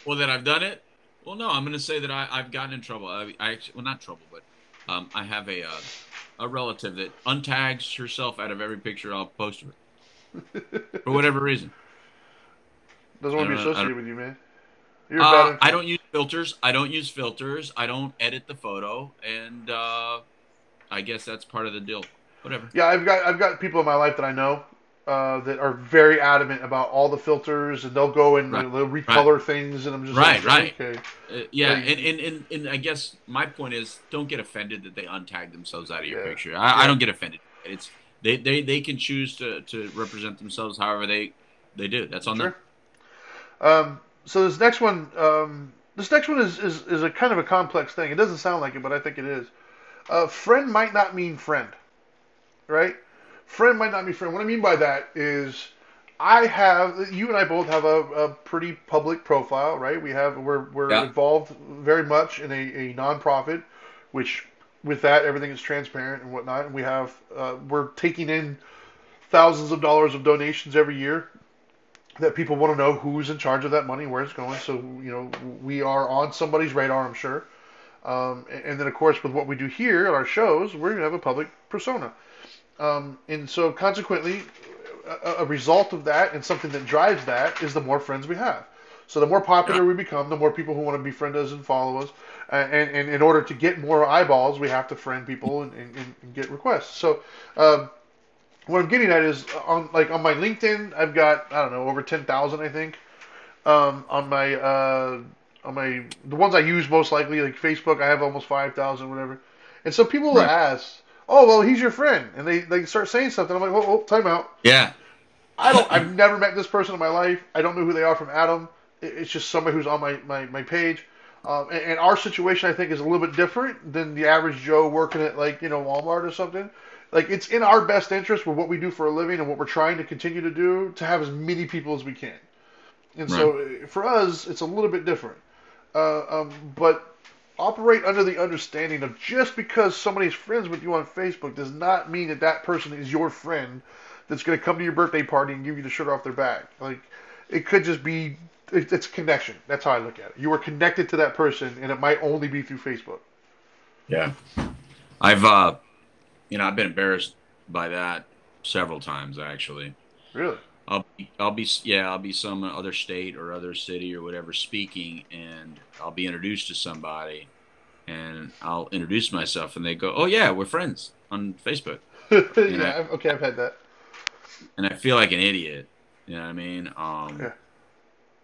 Well, that I've done it. Well, no, I'm going to say that I, I've gotten in trouble. I, I actually, well, not trouble, but um, I have a uh, a relative that untags herself out of every picture I'll post of her for whatever reason. Doesn't want to be associated with you, man. You're uh, bad I don't use filters. I don't use filters. I don't edit the photo, and uh, I guess that's part of the deal. Whatever. Yeah, I've got I've got people in my life that I know uh, that are very adamant about all the filters, and they'll go and right. they'll recolor right. things, and I'm just right, like, right, okay. Uh, yeah, like, and, and, and, and I guess my point is, don't get offended that they untag themselves out of your yeah. picture. I, yeah. I don't get offended. It's they, they, they can choose to, to represent themselves however they they do. That's on sure. them. Um. So this next one, um, this next one is, is is a kind of a complex thing. It doesn't sound like it, but I think it is. Uh, friend might not mean friend. Right? Friend might not be friend. What I mean by that is I have, you and I both have a, a pretty public profile, right? We have, we're, we're yeah. involved very much in a, a nonprofit, which with that, everything is transparent and whatnot. And we have, uh, we're taking in thousands of dollars of donations every year that people want to know who's in charge of that money, where it's going. So, you know, we are on somebody's radar, I'm sure. Um, and, and then of course, with what we do here at our shows, we're going to have a public persona. Um, and so consequently, a, a result of that and something that drives that is the more friends we have. So the more popular we become, the more people who want to befriend us and follow us. Uh, and, and in order to get more eyeballs, we have to friend people and, and, and get requests. So um, what I'm getting at is, on like on my LinkedIn, I've got, I don't know, over ten thousand, I think. Um, on my, uh, on my, the ones I use most likely, like Facebook, I have almost five thousand, whatever. And so people will right. ask, oh, well, he's your friend. And they, they start saying something. I'm like, whoa, whoa, time out. Yeah. I don't, I've never met this person in my life. I don't know who they are from Adam. It's just somebody who's on my, my, my page. Um, and, and our situation, I think, is a little bit different than the average Joe working at, like, you know, Walmart or something. Like, it's in our best interest with what we do for a living and what we're trying to continue to do to have as many people as we can. And right. so for us, it's a little bit different. Uh, um, but operate under the understanding of just because somebody's friends with you on Facebook does not mean that that person is your friend that's going to come to your birthday party and give you the shirt off their back. Like, it could just be, it, it's connection. That's how I look at it. You are connected to that person, and it might only be through Facebook. Yeah. I've, uh, you know, I've been embarrassed by that several times, actually. Really? I'll be, I'll be, yeah, I'll be some other state or other city or whatever speaking, and I'll be introduced to somebody, and I'll introduce myself, and they go, "Oh yeah, we're friends on Facebook." yeah, I, I've, okay, I've had that, and I feel like an idiot. You know what I mean? Um, yeah.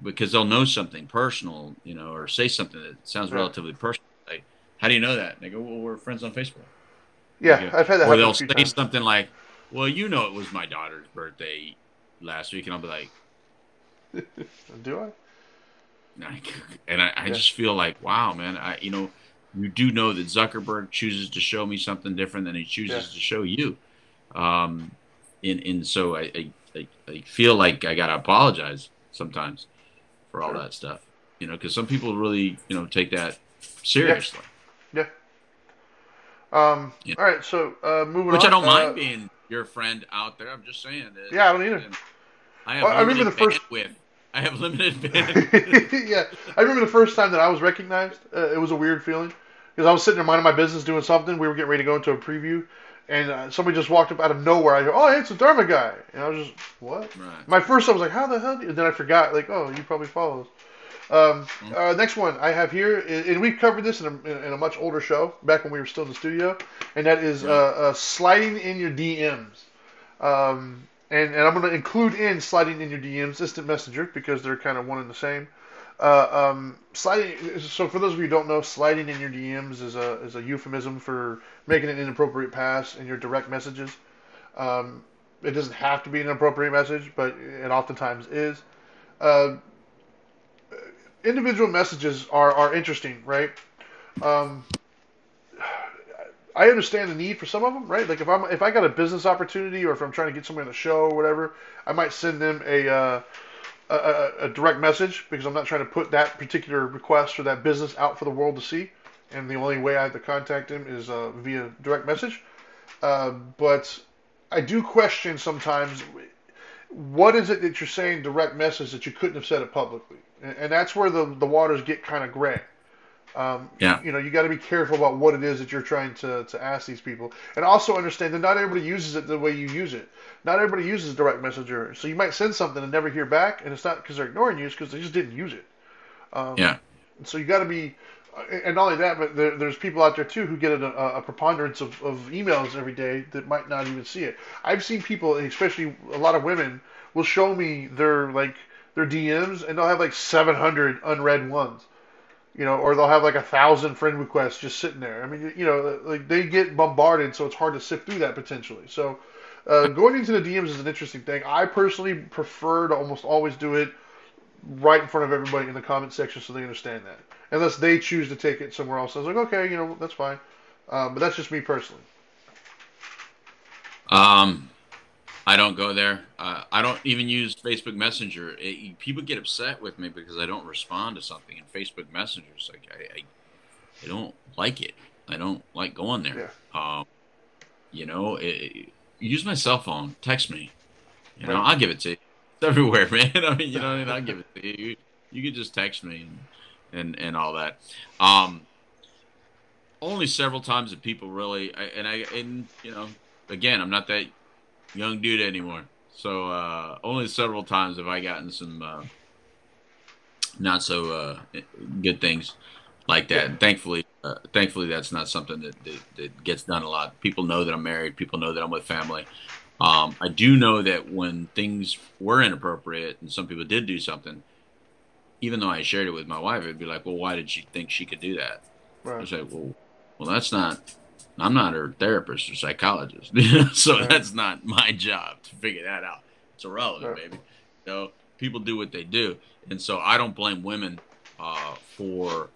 Because they'll know something personal, you know, or say something that sounds yeah. relatively personal. Like, "How do you know that?" And they go, "Well, we're friends on Facebook." Yeah, go, I've had that. Or they'll say times. something like, "Well, you know, it was my daughter's birthday last week," and I'll be like, "Do I?" And I, I yeah. just feel like, wow, man, I, you know, you do know that Zuckerberg chooses to show me something different than he chooses yeah. to show you, um, and and so I, I I feel like I gotta apologize sometimes for all sure. that stuff, you know, because some people really, you know, take that seriously. Yeah. yeah. Um. You know? All right. So uh, moving on. Which I don't uh, mind being your friend out there. I'm just saying that. Yeah, I don't either. I have well, I remember the first bandwidth. I have limited bandwidth. yeah, I remember the first time that I was recognized. Uh, it was a weird feeling because I was sitting there minding my business, doing something. We were getting ready to go into a preview, and uh, somebody just walked up out of nowhere. I go, "Oh, hey, it's the Dharma Guy," and I was just, "What?" Right. My first, I was like, "How the hell?" And then I forgot. Like, "Oh, you probably follow us." Um, mm-hmm. uh, next one I have here, and we've covered this in a, in a much older show back when we were still in the studio, and that is yeah. uh, uh, sliding in your D Ms. Um, and, and I'm going to include in sliding in your D Ms, instant messenger, because they're kind of one and the same. Uh, um, sliding. So for those of you who don't know, sliding in your D Ms is a is a euphemism for making an inappropriate pass in your direct messages. Um, it doesn't have to be an appropriate message, but it oftentimes is. Uh, Individual messages are, are interesting, right? Um, I understand the need for some of them, right? Like if I'm if I got a business opportunity, or if I'm trying to get somebody on a show or whatever, I might send them a, uh, a a direct message because I'm not trying to put that particular request or that business out for the world to see, and the only way I have to contact them is uh, via direct message. Uh, but I do question sometimes, what is it that you're saying direct message that you couldn't have said it publicly? And that's where the, the waters get kind of gray. Um, yeah. You know, you got to be careful about what it is that you're trying to, to ask these people. And also understand that not everybody uses it the way you use it. Not everybody uses direct messenger. So you might send something and never hear back. And it's not because they're ignoring you. It's because they just didn't use it. Um, yeah. So you got to be... And not only that, but there, there's people out there, too, who get a, a preponderance of, of emails every day that might not even see it. I've seen people, especially a lot of women, will show me their, like... their D Ms, and they'll have like seven hundred unread ones, you know, or they'll have like a thousand friend requests just sitting there. I mean, you know, like they get bombarded, so it's hard to sift through that potentially. So uh, going into the D Ms is an interesting thing. I personally prefer to almost always do it right in front of everybody in the comment section so they understand that, unless they choose to take it somewhere else. I was like, okay, you know, that's fine. Um, but that's just me personally. Um. I don't go there. Uh, I don't even use Facebook Messenger. It, people get upset with me because I don't respond to something in Facebook Messenger. It's like I, I, I don't like it. I don't like going there. Yeah. Um, you know, it, it, use my cell phone. Text me. You know, right. I'll give it to you. It's everywhere, man. I mean, you know, I mean, I'll give it to you. You, you can just text me and and, and all that. Um, only several times that people really I, and I and you know, again, I'm not that young dude anymore, so uh only several times have I gotten some uh not so uh, good things like that. And thankfully, uh, thankfully, that's not something that, that, that gets done a lot. People know that I'm married. People know that I'm with family. Um, I do know that when things were inappropriate and some people did do something, even though I shared it with my wife, it'd be like, well, why did she think she could do that? Right. I was like, well, well, that's not, I'm not her therapist or psychologist. So right. That's not my job to figure that out. It's irrelevant, right. Baby. So people do what they do. And so I don't blame women uh, for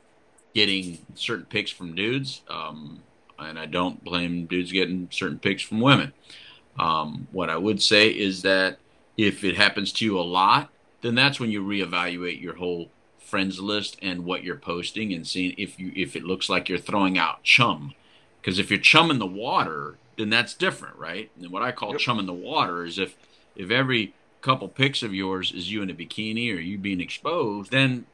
getting certain pics from dudes. Um, and I don't blame dudes getting certain pics from women. Um, what I would say is that if it happens to you a lot, then that's when you reevaluate your whole friends list and what you're posting and seeing if you, if it looks like you're throwing out chum. Because if you're chumming the water, then that's different, right? And what I call yep. chumming the water is if, if every couple pics of yours is you in a bikini or you being exposed, then,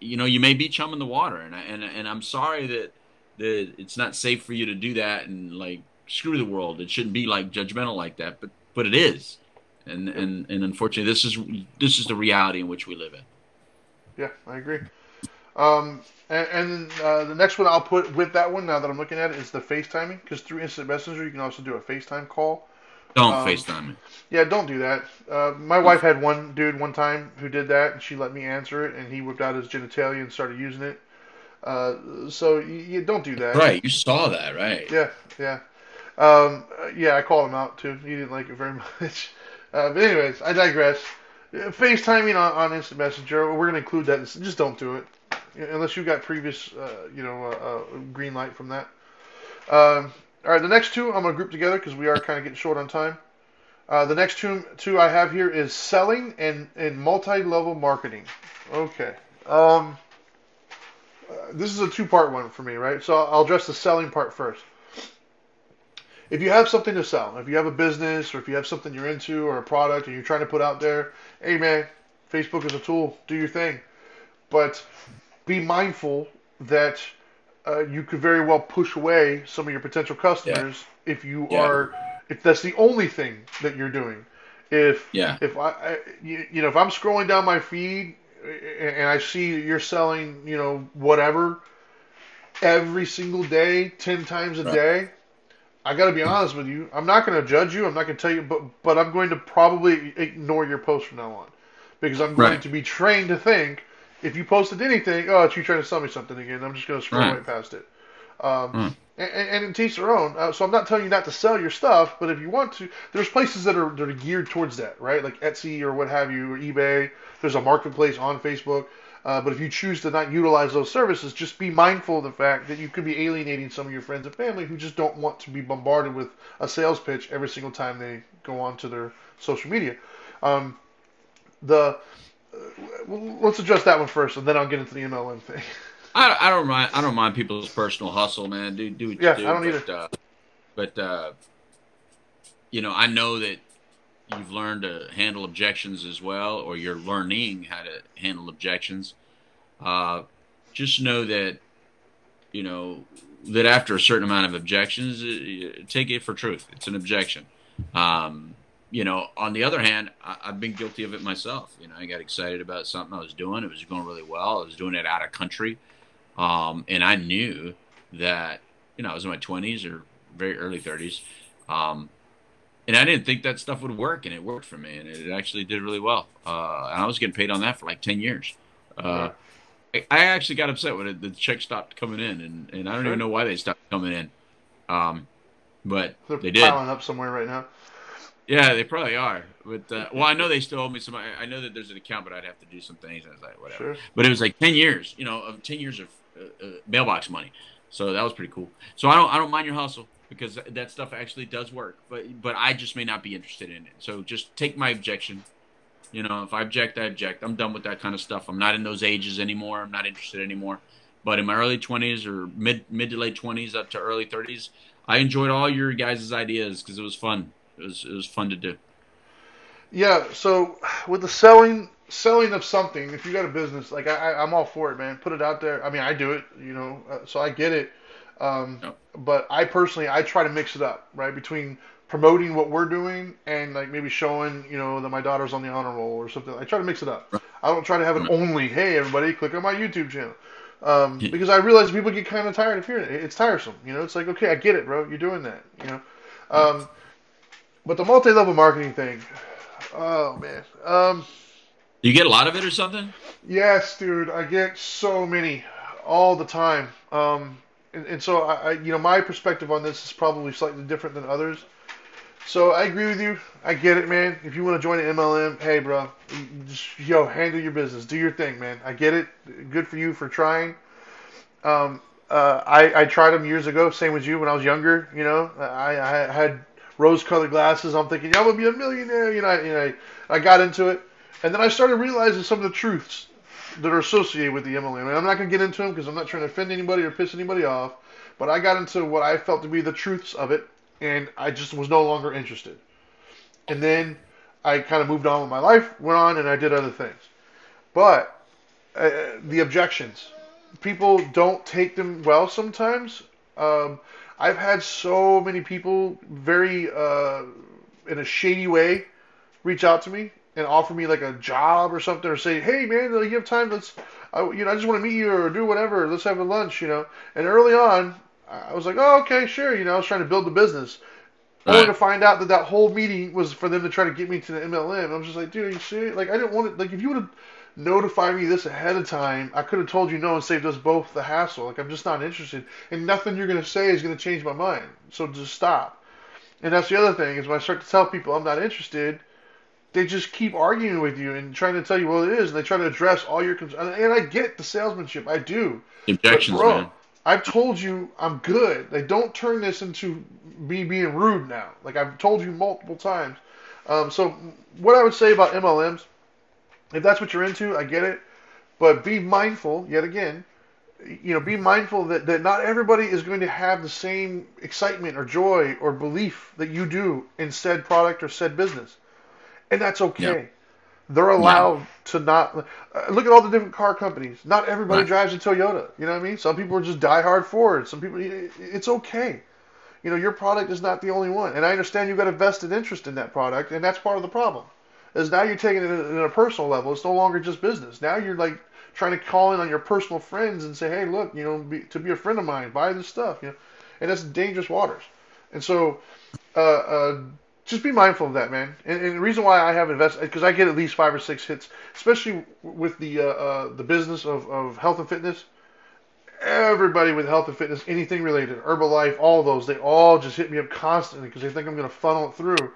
you know, you may be chumming the water. And I, and, and I'm sorry that, that it's not safe for you to do that and like, screw the world. It shouldn't be like judgmental like that, but but it is, and yeah. and and unfortunately, this is this is the reality in which we live in. Yeah, I agree. Um, and and uh, the next one I'll put with that one now that I'm looking at it is the FaceTiming, because through Instant Messenger you can also do a FaceTime call. Don't um, FaceTime me. Yeah, don't do that. Uh, my wife had one dude one time who did that, and she let me answer it, and he whipped out his genitalia and started using it. Uh, so you, you don't do that. Right, you saw that, right? Yeah, yeah. Um, yeah, I called him out too. He didn't like it very much. Uh, but anyways, I digress. FaceTiming on, on Instant Messenger, we're going to include that. In, just don't do it. Unless you got previous, uh, you know, uh, uh, green light from that. Um, all right, the next two I'm going to group together because we are kind of getting short on time. Uh, the next two, two I have here is selling and, and multi-level marketing. Okay. Um, uh, this is a two-part one for me, right? So I'll address the selling part first. If you have something to sell, if you have a business or if you have something you're into or a product and you're trying to put out there, hey man, Facebook is a tool, do your thing. But be mindful that uh, you could very well push away some of your potential customers yeah. if you yeah. are, if that's the only thing that you're doing. If, yeah. if I, I, you, you know, if I'm scrolling down my feed and I see you're selling, you know, whatever, every single day, ten times a right. day, I got to be honest with you. I'm not going to judge you. I'm not going to tell you, but but I'm going to probably ignore your post from now on, because I'm going right. to be trained to think if you posted anything, oh, it's you trying to sell me something again. I'm just going to scroll right. right past it. Um, mm. And, and teach their own. Uh, so I'm not telling you not to sell your stuff, but if you want to, there's places that are that are geared towards that, right? Like Etsy or what have you, or eBay. There's a marketplace on Facebook. Uh, but if you choose to not utilize those services, just be mindful of the fact that you could be alienating some of your friends and family who just don't want to be bombarded with a sales pitch every single time they go onto their social media. Um, the uh, well, let's address that one first, and then I'll get into the M L M thing. I, I don't mind. I don't mind people's personal hustle, man. Do do what yeah, you do. I don't but, either. Uh, but uh, you know, I know that. You've learned to handle objections as well, or you're learning how to handle objections. Uh, just know that, you know, that after a certain amount of objections, it, take it for truth. It's an objection. Um, you know, on the other hand, I, I've been guilty of it myself. You know, I got excited about something I was doing. It was going really well. I was doing it out of country. Um, and I knew that, you know, I was in my twenties or very early thirties. Um, And I didn't think that stuff would work, and it worked for me, and it actually did really well. Uh, and I was getting paid on that for like ten years. Uh, I, I actually got upset when it, the checks stopped coming in, and, and I don't sure. even know why they stopped coming in. Um, but They're they did. They're piling up somewhere right now. Yeah, they probably are. But uh, well, I know they still owe me some. I, I know that there's an account, but I'd have to do some things. And I was like, whatever. Sure. But it was like ten years, you know, of ten years of uh, uh, mailbox money. So that was pretty cool. So I don't, I don't mind your hustle, because that stuff actually does work, but but I just may not be interested in it. So just take my objection. You know, if I object, I object. I'm done with that kind of stuff. I'm not in those ages anymore. I'm not interested anymore. But in my early twenties or mid mid to late twenties up to early thirties, I enjoyed all your guys' ideas because it was fun. It was it was fun to do. Yeah. So with the selling selling of something, if you got a business, like I, I'm all for it, man. Put it out there. I mean, I do it. You know, so I get it. Um, no. But I personally, I try to mix it up, right? Between promoting what we're doing and like maybe showing, you know, that my daughter's on the honor roll or something. I try to mix it up. Right. I don't try to have an only, hey, everybody, click on my YouTube channel. Um, yeah. Because I realize people get kind of tired of hearing it. It's tiresome. You know, it's like, okay, I get it, bro. You're doing that, you know. Um, but the multi-level marketing thing, oh, man. Um, you get a lot of it or something? Yes, dude. I get so many all the time. Um, and, and so, I, I, you know, my perspective on this is probably slightly different than others. So I agree with you. I get it, man. If you want to join an M L M, hey, bro, just, yo, handle your business. Do your thing, man. I get it. Good for you for trying. Um, uh, I, I tried them years ago, same as you, when I was younger. You know, I, I had rose-colored glasses. I'm thinking, yeah, I'm going to be a millionaire. You know, I, you know, I got into it. And then I started realizing some of the truths that are associated with the M L M. And I'm not going to get into them because I'm not trying to offend anybody or piss anybody off. But I got into what I felt to be the truths of it. And I just was no longer interested. And then I kind of moved on with my life, went on, and I did other things. But uh, the objections, people don't take them well sometimes. Um, I've had so many people very, uh, in a shady way, reach out to me and offer me like a job or something, or say, hey, man, you have time? Let's, I, you know, I just want to meet you or do whatever. Let's have a lunch, you know. And early on, I was like, oh, okay, sure. You know, I was trying to build the business. Right. I wanted to find out that that whole meeting was for them to try to get me to the M L M. I was just like, dude, are you serious? Like, I didn't want it. Like, if you would have notified me this ahead of time, I could have told you no and saved us both the hassle. Like, I'm just not interested. And nothing you're going to say is going to change my mind. So just stop. And that's the other thing is when I start to tell people I'm not interested, they just keep arguing with you and trying to tell you what it is. And they try to address all your concerns. And I get the salesmanship. I do. Objections, bro, man. I've told you I'm good. Like, don't turn this into me being rude now. Like, I've told you multiple times. Um, so what I would say about M L Ms, if that's what you're into, I get it. But be mindful, yet again, you know, be mindful that, that not everybody is going to have the same excitement or joy or belief that you do in said product or said business. And that's okay. Yep. They're allowed wow. to not... Uh, look at all the different car companies. Not everybody right. drives a Toyota. You know what I mean? Some people are just diehard Ford. Some people... It, it's okay. You know, your product is not the only one. And I understand you've got a vested interest in that product, and that's part of the problem. Is now you're taking it in a personal level. It's no longer just business. Now you're, like, trying to call in on your personal friends and say, hey, look, you know, be, to be a friend of mine, buy this stuff, you know? And that's dangerous waters. And so... uh, uh Just be mindful of that, man. And, and the reason why I have invested, because I get at least five or six hits, especially with the uh, uh, the business of, of health and fitness. Everybody with health and fitness, anything related, Herbalife, all those, they all just hit me up constantly because they think I'm going to funnel it through.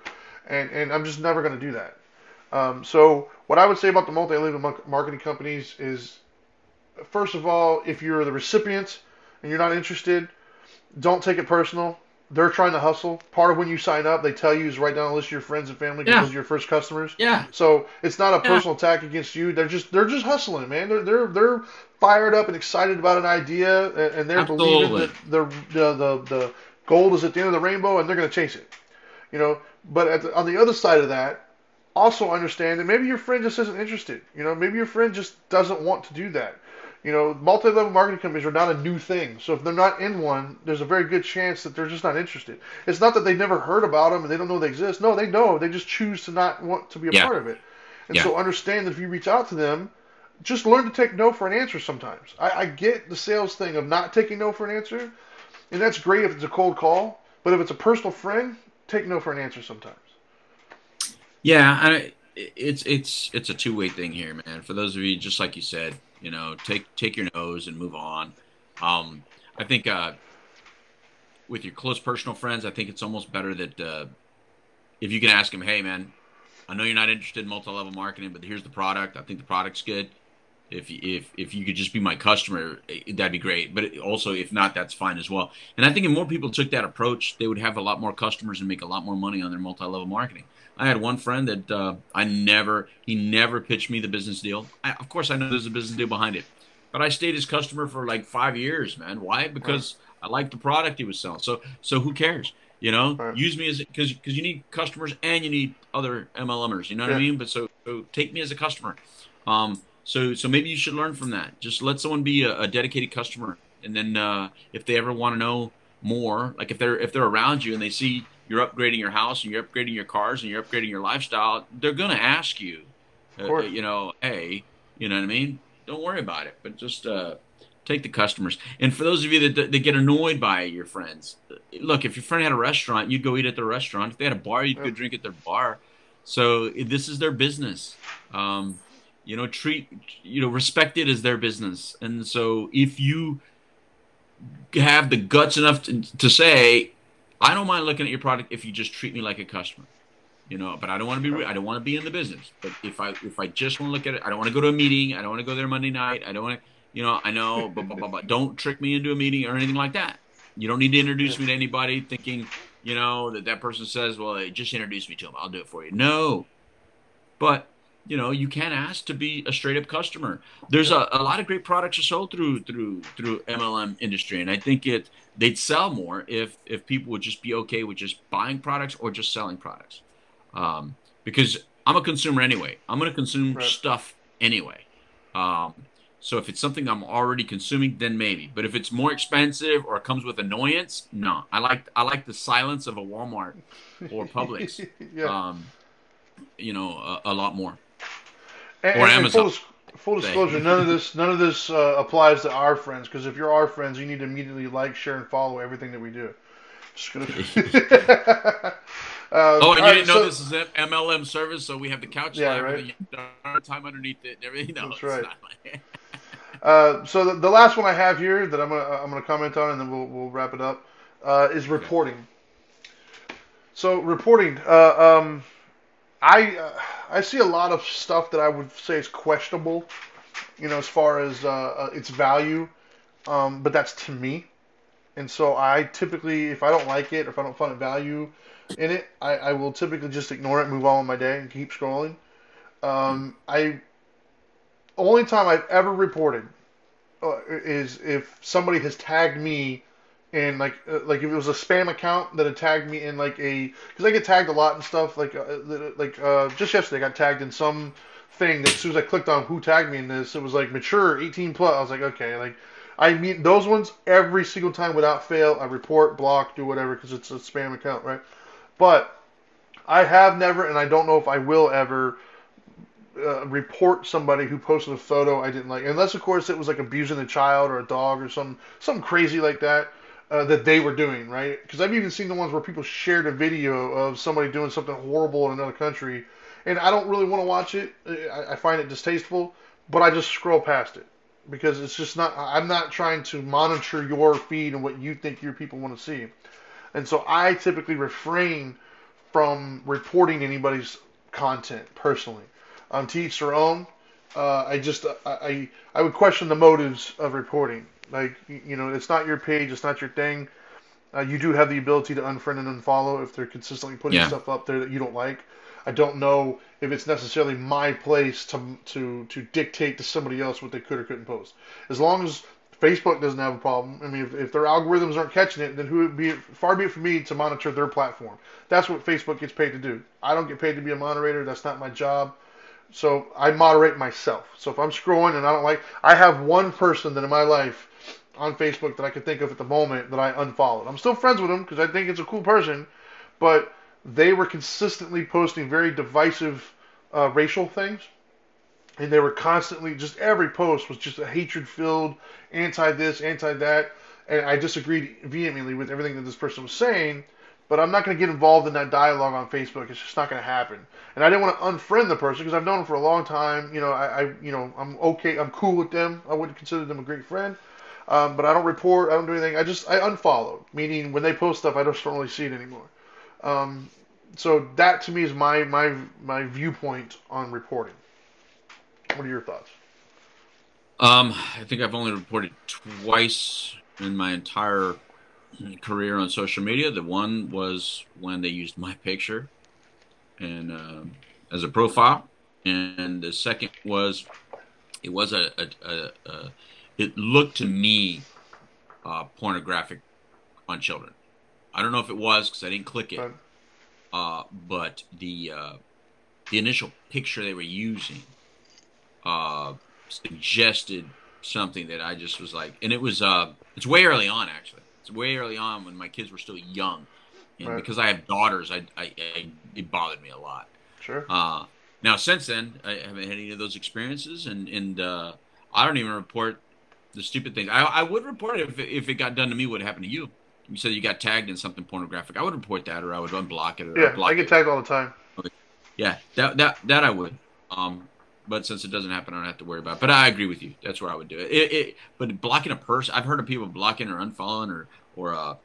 And, and I'm just never going to do that. Um, so what I would say about the multi-level marketing companies is, first of all, if you're the recipient and you're not interested, don't take it personal. They're trying to hustle. Part of when you sign up, they tell you is write down a list of your friends and family because yeah. your first customers. Yeah. So it's not a yeah. personal attack against you. They're just they're just hustling, man. They're they're they're fired up and excited about an idea, and they're Absolutely. believing that the the the the gold is at the end of the rainbow, and they're going to chase it. You know. But at the, on the other side of that, also understand that maybe your friend just isn't interested. You know, maybe your friend just doesn't want to do that. You know, multi-level marketing companies are not a new thing. So if they're not in one, there's a very good chance that they're just not interested. It's not that they never heard about them and they don't know they exist. No, they know. They just choose to not want to be a yeah. part of it. And yeah. so understand that if you reach out to them, just learn to take no for an answer sometimes. I, I get the sales thing of not taking no for an answer, and that's great if it's a cold call. But if it's a personal friend, take no for an answer sometimes. Yeah, I, it's it's it's a two-way thing here, man. For those of you, just like you said, you know, take take your nose and move on. Um, I think uh, with your close personal friends, I think it's almost better that uh, if you can ask them, hey, man, I know you're not interested in multi-level marketing, but here's the product. I think the product's good. If if if you could just be my customer, that'd be great. But also, if not, that's fine as well. And I think if more people took that approach, they would have a lot more customers and make a lot more money on their multi-level marketing. I had one friend that uh, I never, he never pitched me the business deal. I, of course, I know there's a business deal behind it, but I stayed his customer for like five years, man. Why? Because right. I liked the product he was selling. So, so who cares? You know, right. use me as because because you need customers and you need other M L Mers. You know yeah. what I mean? But so, so take me as a customer. Um, so, so maybe you should learn from that. Just let someone be a, a dedicated customer, and then uh, if they ever want to know more, like if they're if they're around you and they see you're upgrading your house and you're upgrading your cars and you're upgrading your lifestyle, they're going to ask you, uh, you know, hey, You know what I mean? Don't worry about it, but just uh, take the customers. And for those of you that, that get annoyed by your friends, look, if your friend had a restaurant, you'd go eat at their restaurant. If they had a bar, you'd yeah. go drink at their bar. So this is their business. Um, you know, treat, you know, respect it as their business. And so if you have the guts enough to, to say, I don't mind looking at your product if you just treat me like a customer. You know, but I don't want to be. I don't want to be in the business. But if I if I just want to look at it, I don't want to go to a meeting. I don't want to go there Monday night. I don't want to. You know, I know. Blah, blah, blah, blah. Don't trick me into a meeting or anything like that. You don't need to introduce me to anybody. Thinking, you know, that that person says, "Well, just introduce me to him. I'll do it for you." No, but you know, you can ask to be a straight up customer. There's a, a lot of great products are sold through through through M L M industry, and I think it they'd sell more if if people would just be okay with just buying products or just selling products. Um, because I'm a consumer anyway. I'm going to consume right. stuff anyway. Um, so if it's something I'm already consuming, then maybe. But if it's more expensive or comes with annoyance, no. I like I like the silence of a Walmart or Publix. yeah. um, you know, a, a lot more. And, or and Amazon. Full, full disclosure, none of this none of this uh, applies to our friends. Because if you're our friends, you need to immediately like, share, and follow everything that we do. Just gonna... Um, oh, and you didn't right, know so, this is an M L M service, so we have the couch yeah, live right? with the time underneath it and everything. No, that's right. Like... uh, so the, the last one I have here that I'm gonna I'm gonna comment on, and then we'll we'll wrap it up, uh, is reporting. Okay. So reporting, uh, um, I uh, I see a lot of stuff that I would say is questionable, you know, as far as uh, uh, its value, um, but that's to me, and so I typically, if I don't like it, or if I don't find a value in it, I, I will typically just ignore it, move on with my day, and keep scrolling. Um, I only time I've ever reported uh, is if somebody has tagged me in like uh, like if it was a spam account that had tagged me in like a because I get tagged a lot and stuff like uh, like uh, just yesterday I got tagged in some thing that as soon as I clicked on who tagged me in this, it was like mature eighteen plus. I was like, okay, like. I mean, those ones every single time without fail. I report, block, do whatever because it's a spam account, right? But I have never, and I don't know if I will ever, uh, report somebody who posted a photo I didn't like. Unless, of course, it was like abusing a child or a dog or some, something crazy like that uh, that they were doing, right? Because I've even seen the ones where people shared a video of somebody doing something horrible in another country, and I don't really want to watch it. I, I find it distasteful, but I just scroll past it because it's just not, I'm not trying to monitor your feed and what you think your people want to see. And so I typically refrain from reporting anybody's content personally. Um, to each their own. Uh, I just I I would question the motives of reporting. Like, you know, it's not your page, it's not your thing. Uh, you do have the ability to unfriend and unfollow if they're consistently putting yeah. stuff up there that you don't like. I don't know if it's necessarily my place to to to dictate to somebody else what they could or couldn't post. As long as Facebook doesn't have a problem. I mean, if, if their algorithms aren't catching it, then who would be far be it for me to monitor their platform. That's what Facebook gets paid to do. I don't get paid to be a moderator. That's not my job. So I moderate myself. So if I'm scrolling and I don't like, I have one person that in my life on Facebook that I can think of at the moment that I unfollowed. I'm still friends with them because I think it's a cool person, but they were consistently posting very divisive uh, racial things. And they were constantly, just every post was just a hatred-filled, anti-this, anti-that. And I disagreed vehemently with everything that this person was saying. But I'm not going to get involved in that dialogue on Facebook. It's just not going to happen. And I didn't want to unfriend the person because I've known them for a long time. You know, I, I, you know, I'm okay. I'm cool with them. I wouldn't consider them a great friend. Um, but I don't report. I don't do anything. I just, I unfollowed. Meaning when they post stuff, I just don't really see it anymore. Um, so that to me is my, my, my viewpoint on reporting. What are your thoughts? Um, I think I've only reported twice in my entire career on social media. The one was when they used my picture and uh, as a profile, and the second was it was a, a, a, a it looked to me uh, pornographic on children. I don't know if it was because I didn't click it, right. uh, but the uh, the initial picture they were using. Uh, suggested something that I just was like, and it was, uh, it's way early on, actually. It's way early on when my kids were still young. And right. because I have daughters, I, I, I, it bothered me a lot. Sure. Uh, Now, since then, I haven't had any of those experiences, and and uh, I don't even report the stupid things. I, I would report it if if it got done to me. What happened to you? You said you got tagged in something pornographic. I would report that, or I would unblock it. Or yeah, block I get it. Tagged all the time. Okay. Yeah, that that that I would. Um, but since it doesn't happen, I don't have to worry about it. But I agree with you. That's where I would do it. It, it but blocking a person, I've heard of people blocking or unfollowing or or uh,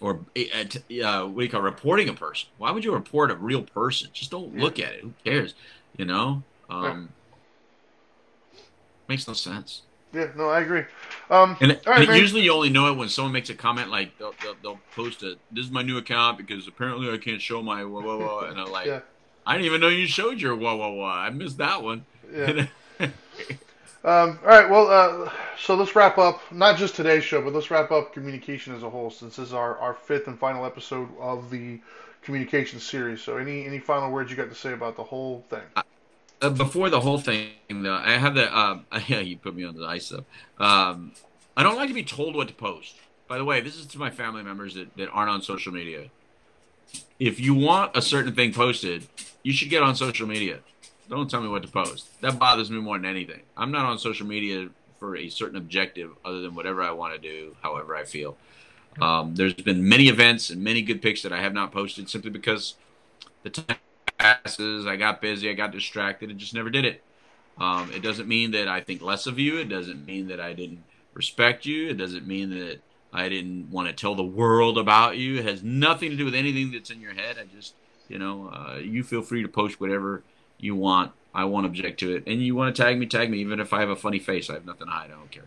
or uh, what do you call it, reporting a person. Why would you report a real person? Just don't yeah. look at it. Who cares? You know, um, right. Makes no sense. Yeah, no, I agree. Um, and it, all right, and it usually you only know it when someone makes a comment, like they'll, they'll, they'll post a, this is my new account because apparently I can't show my whoa, whoa, whoa. And I'm like, yeah. I didn't even know you showed your whoa, whoa, whoa. I missed that one. Yeah. um, all right, well, uh, so let's wrap up, not just today's show, but let's wrap up communication as a whole, since this is our, our fifth and final episode of the communication series. So any, any final words you got to say about the whole thing? I Uh, before the whole thing, though, I have the uh, – yeah, you put me on the ice, though. Um, I don't like to be told what to post. By the way, this is to my family members that, that aren't on social media. If you want a certain thing posted, you should get on social media. Don't tell me what to post. That bothers me more than anything. I'm not on social media for a certain objective other than whatever I want to do, however I feel. Um, there's been many events and many good pics that I have not posted simply because the time – passes, I got busy, I got distracted, and just never did it. Um, it doesn't mean that I think less of you. It doesn't mean that I didn't respect you. It doesn't mean that I didn't want to tell the world about you. It has nothing to do with anything that's in your head. I just, you know, uh, you feel free to post whatever you want. I won't object to it. And you want to tag me, tag me. Even if I have a funny face, I have nothing to hide. I don't care.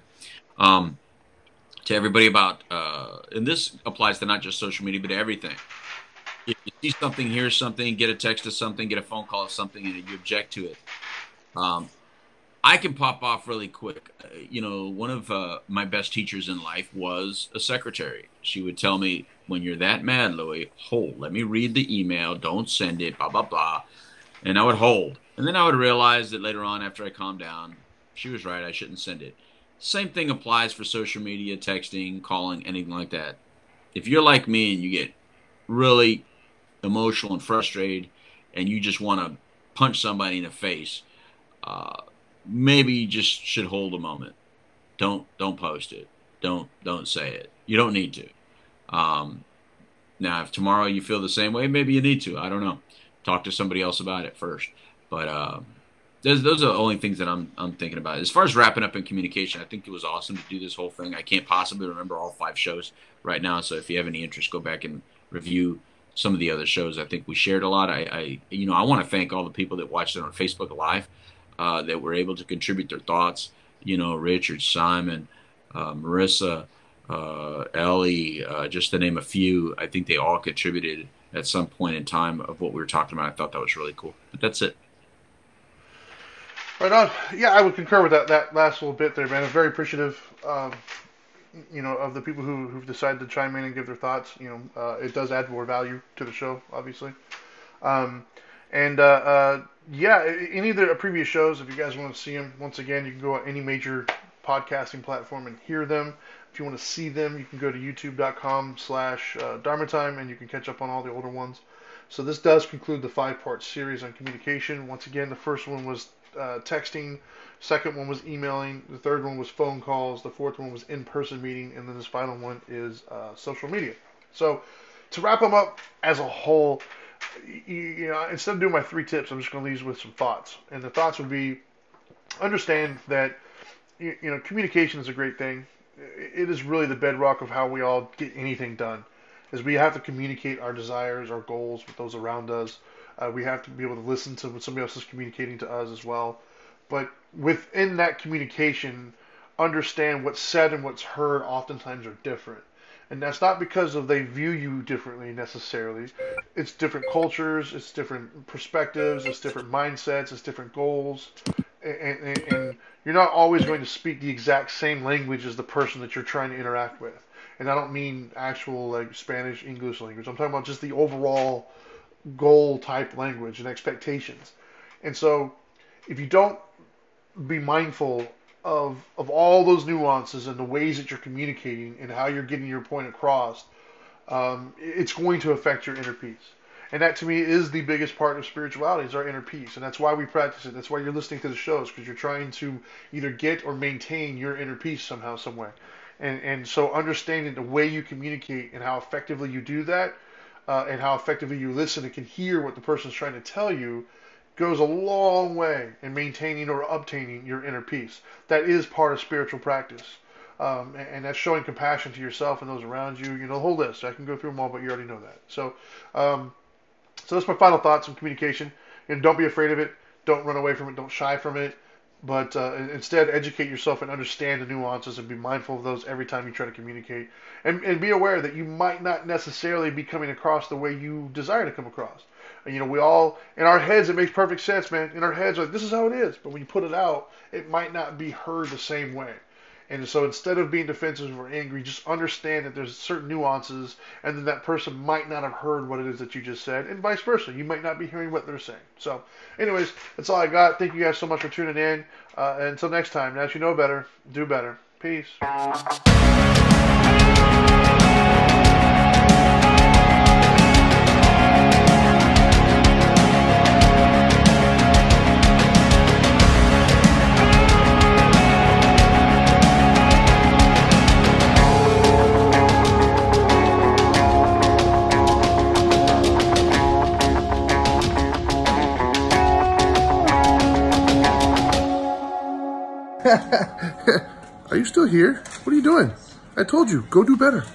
Um, to everybody about, uh, and this applies to not just social media, but to everything. If you see something, hear something, get a text of something, get a phone call of something, and you object to it, um, I can pop off really quick. Uh, you know, one of uh, my best teachers in life was a secretary. She would tell me, when you're that mad, Louie, hold. Let me read the email. Don't send it, blah, blah, blah. And I would hold. And then I would realize that later on, after I calmed down, she was right. I shouldn't send it. Same thing applies for social media, texting, calling, anything like that. If you're like me and you get really emotional and frustrated and you just want to punch somebody in the face, uh, maybe you just should hold a moment. Don't don't post it. Don't don't say it. You don't need to. Um, now, if tomorrow you feel the same way, maybe you need to. I don't know. Talk to somebody else about it first. But uh, those, those are the only things that I'm, I'm thinking about. As far as wrapping up in communication, I think it was awesome to do this whole thing. I can't possibly remember all five shows right now. So if you have any interest, go back and review some of the other shows. I think we shared a lot. I, I you know, I want to thank all the people that watched it on Facebook Live, uh, that were able to contribute their thoughts. You know, Richard, Simon, uh, Marissa, uh, Ellie, uh, just to name a few. I think they all contributed at some point in time of what we were talking about. I thought that was really cool. But that's it. Right on. Yeah, I would concur with that, that last little bit there, man. I'm very appreciative. Um, you know, of the people who, who've decided to chime in and give their thoughts. You know, uh, it does add more value to the show, obviously. Um, and, uh, uh, yeah, any of the previous shows, if you guys want to see them, once again, you can go on any major podcasting platform and hear them. If you want to see them, you can go to youtube.com slash Dharma Time, and you can catch up on all the older ones. So this does conclude the five-part series on communication. Once again, the first one was uh, texting. Second one was emailing, the third one was phone calls, the fourth one was in-person meeting, and then this final one is uh, social media. So to wrap them up as a whole, you, you know, instead of doing my three tips, I'm just going to leave you with some thoughts. And the thoughts would be, understand that, you, you know, communication is a great thing. It is really the bedrock of how we all get anything done, is we have to communicate our desires, our goals with those around us. Uh, we have to be able to listen to what somebody else is communicating to us as well. But within that communication, understand what's said and what's heard oftentimes are different. And that's not because of they view you differently necessarily. It's different cultures, it's different perspectives, it's different mindsets, it's different goals. And, and, and you're not always going to speak the exact same language as the person that you're trying to interact with. And I don't mean actual like Spanish, English language. I'm talking about just the overall goal type language and expectations. And so if you don't be mindful of of all those nuances and the ways that you're communicating and how you're getting your point across, um, it's going to affect your inner peace. And that, to me, is the biggest part of spirituality, is our inner peace. And that's why we practice it. That's why you're listening to the shows, because you're trying to either get or maintain your inner peace somehow, some way. And, and so understanding the way you communicate and how effectively you do that, uh, and how effectively you listen and can hear what the person's trying to tell you, goes a long way in maintaining or obtaining your inner peace. That is part of spiritual practice. Um, and, and that's showing compassion to yourself and those around you. You know, the whole list. I can go through them all, but you already know that. So, um, so that's my final thoughts on communication. You know, don't be afraid of it. Don't run away from it. Don't shy from it. But uh, instead, educate yourself and understand the nuances and be mindful of those every time you try to communicate. And, and be aware that you might not necessarily be coming across the way you desire to come across. And, you know, we all, in our heads, it makes perfect sense, man. In our heads, like, this is how it is. But when you put it out, it might not be heard the same way. And so instead of being defensive or angry, just understand that there's certain nuances, and then that person might not have heard what it is that you just said, and vice versa. You might not be hearing what they're saying. So anyways, that's all I got. Thank you guys so much for tuning in. Uh, and until next time, now that you know better, do better. Peace. Are you still here? What are you doing? I told you, go do better.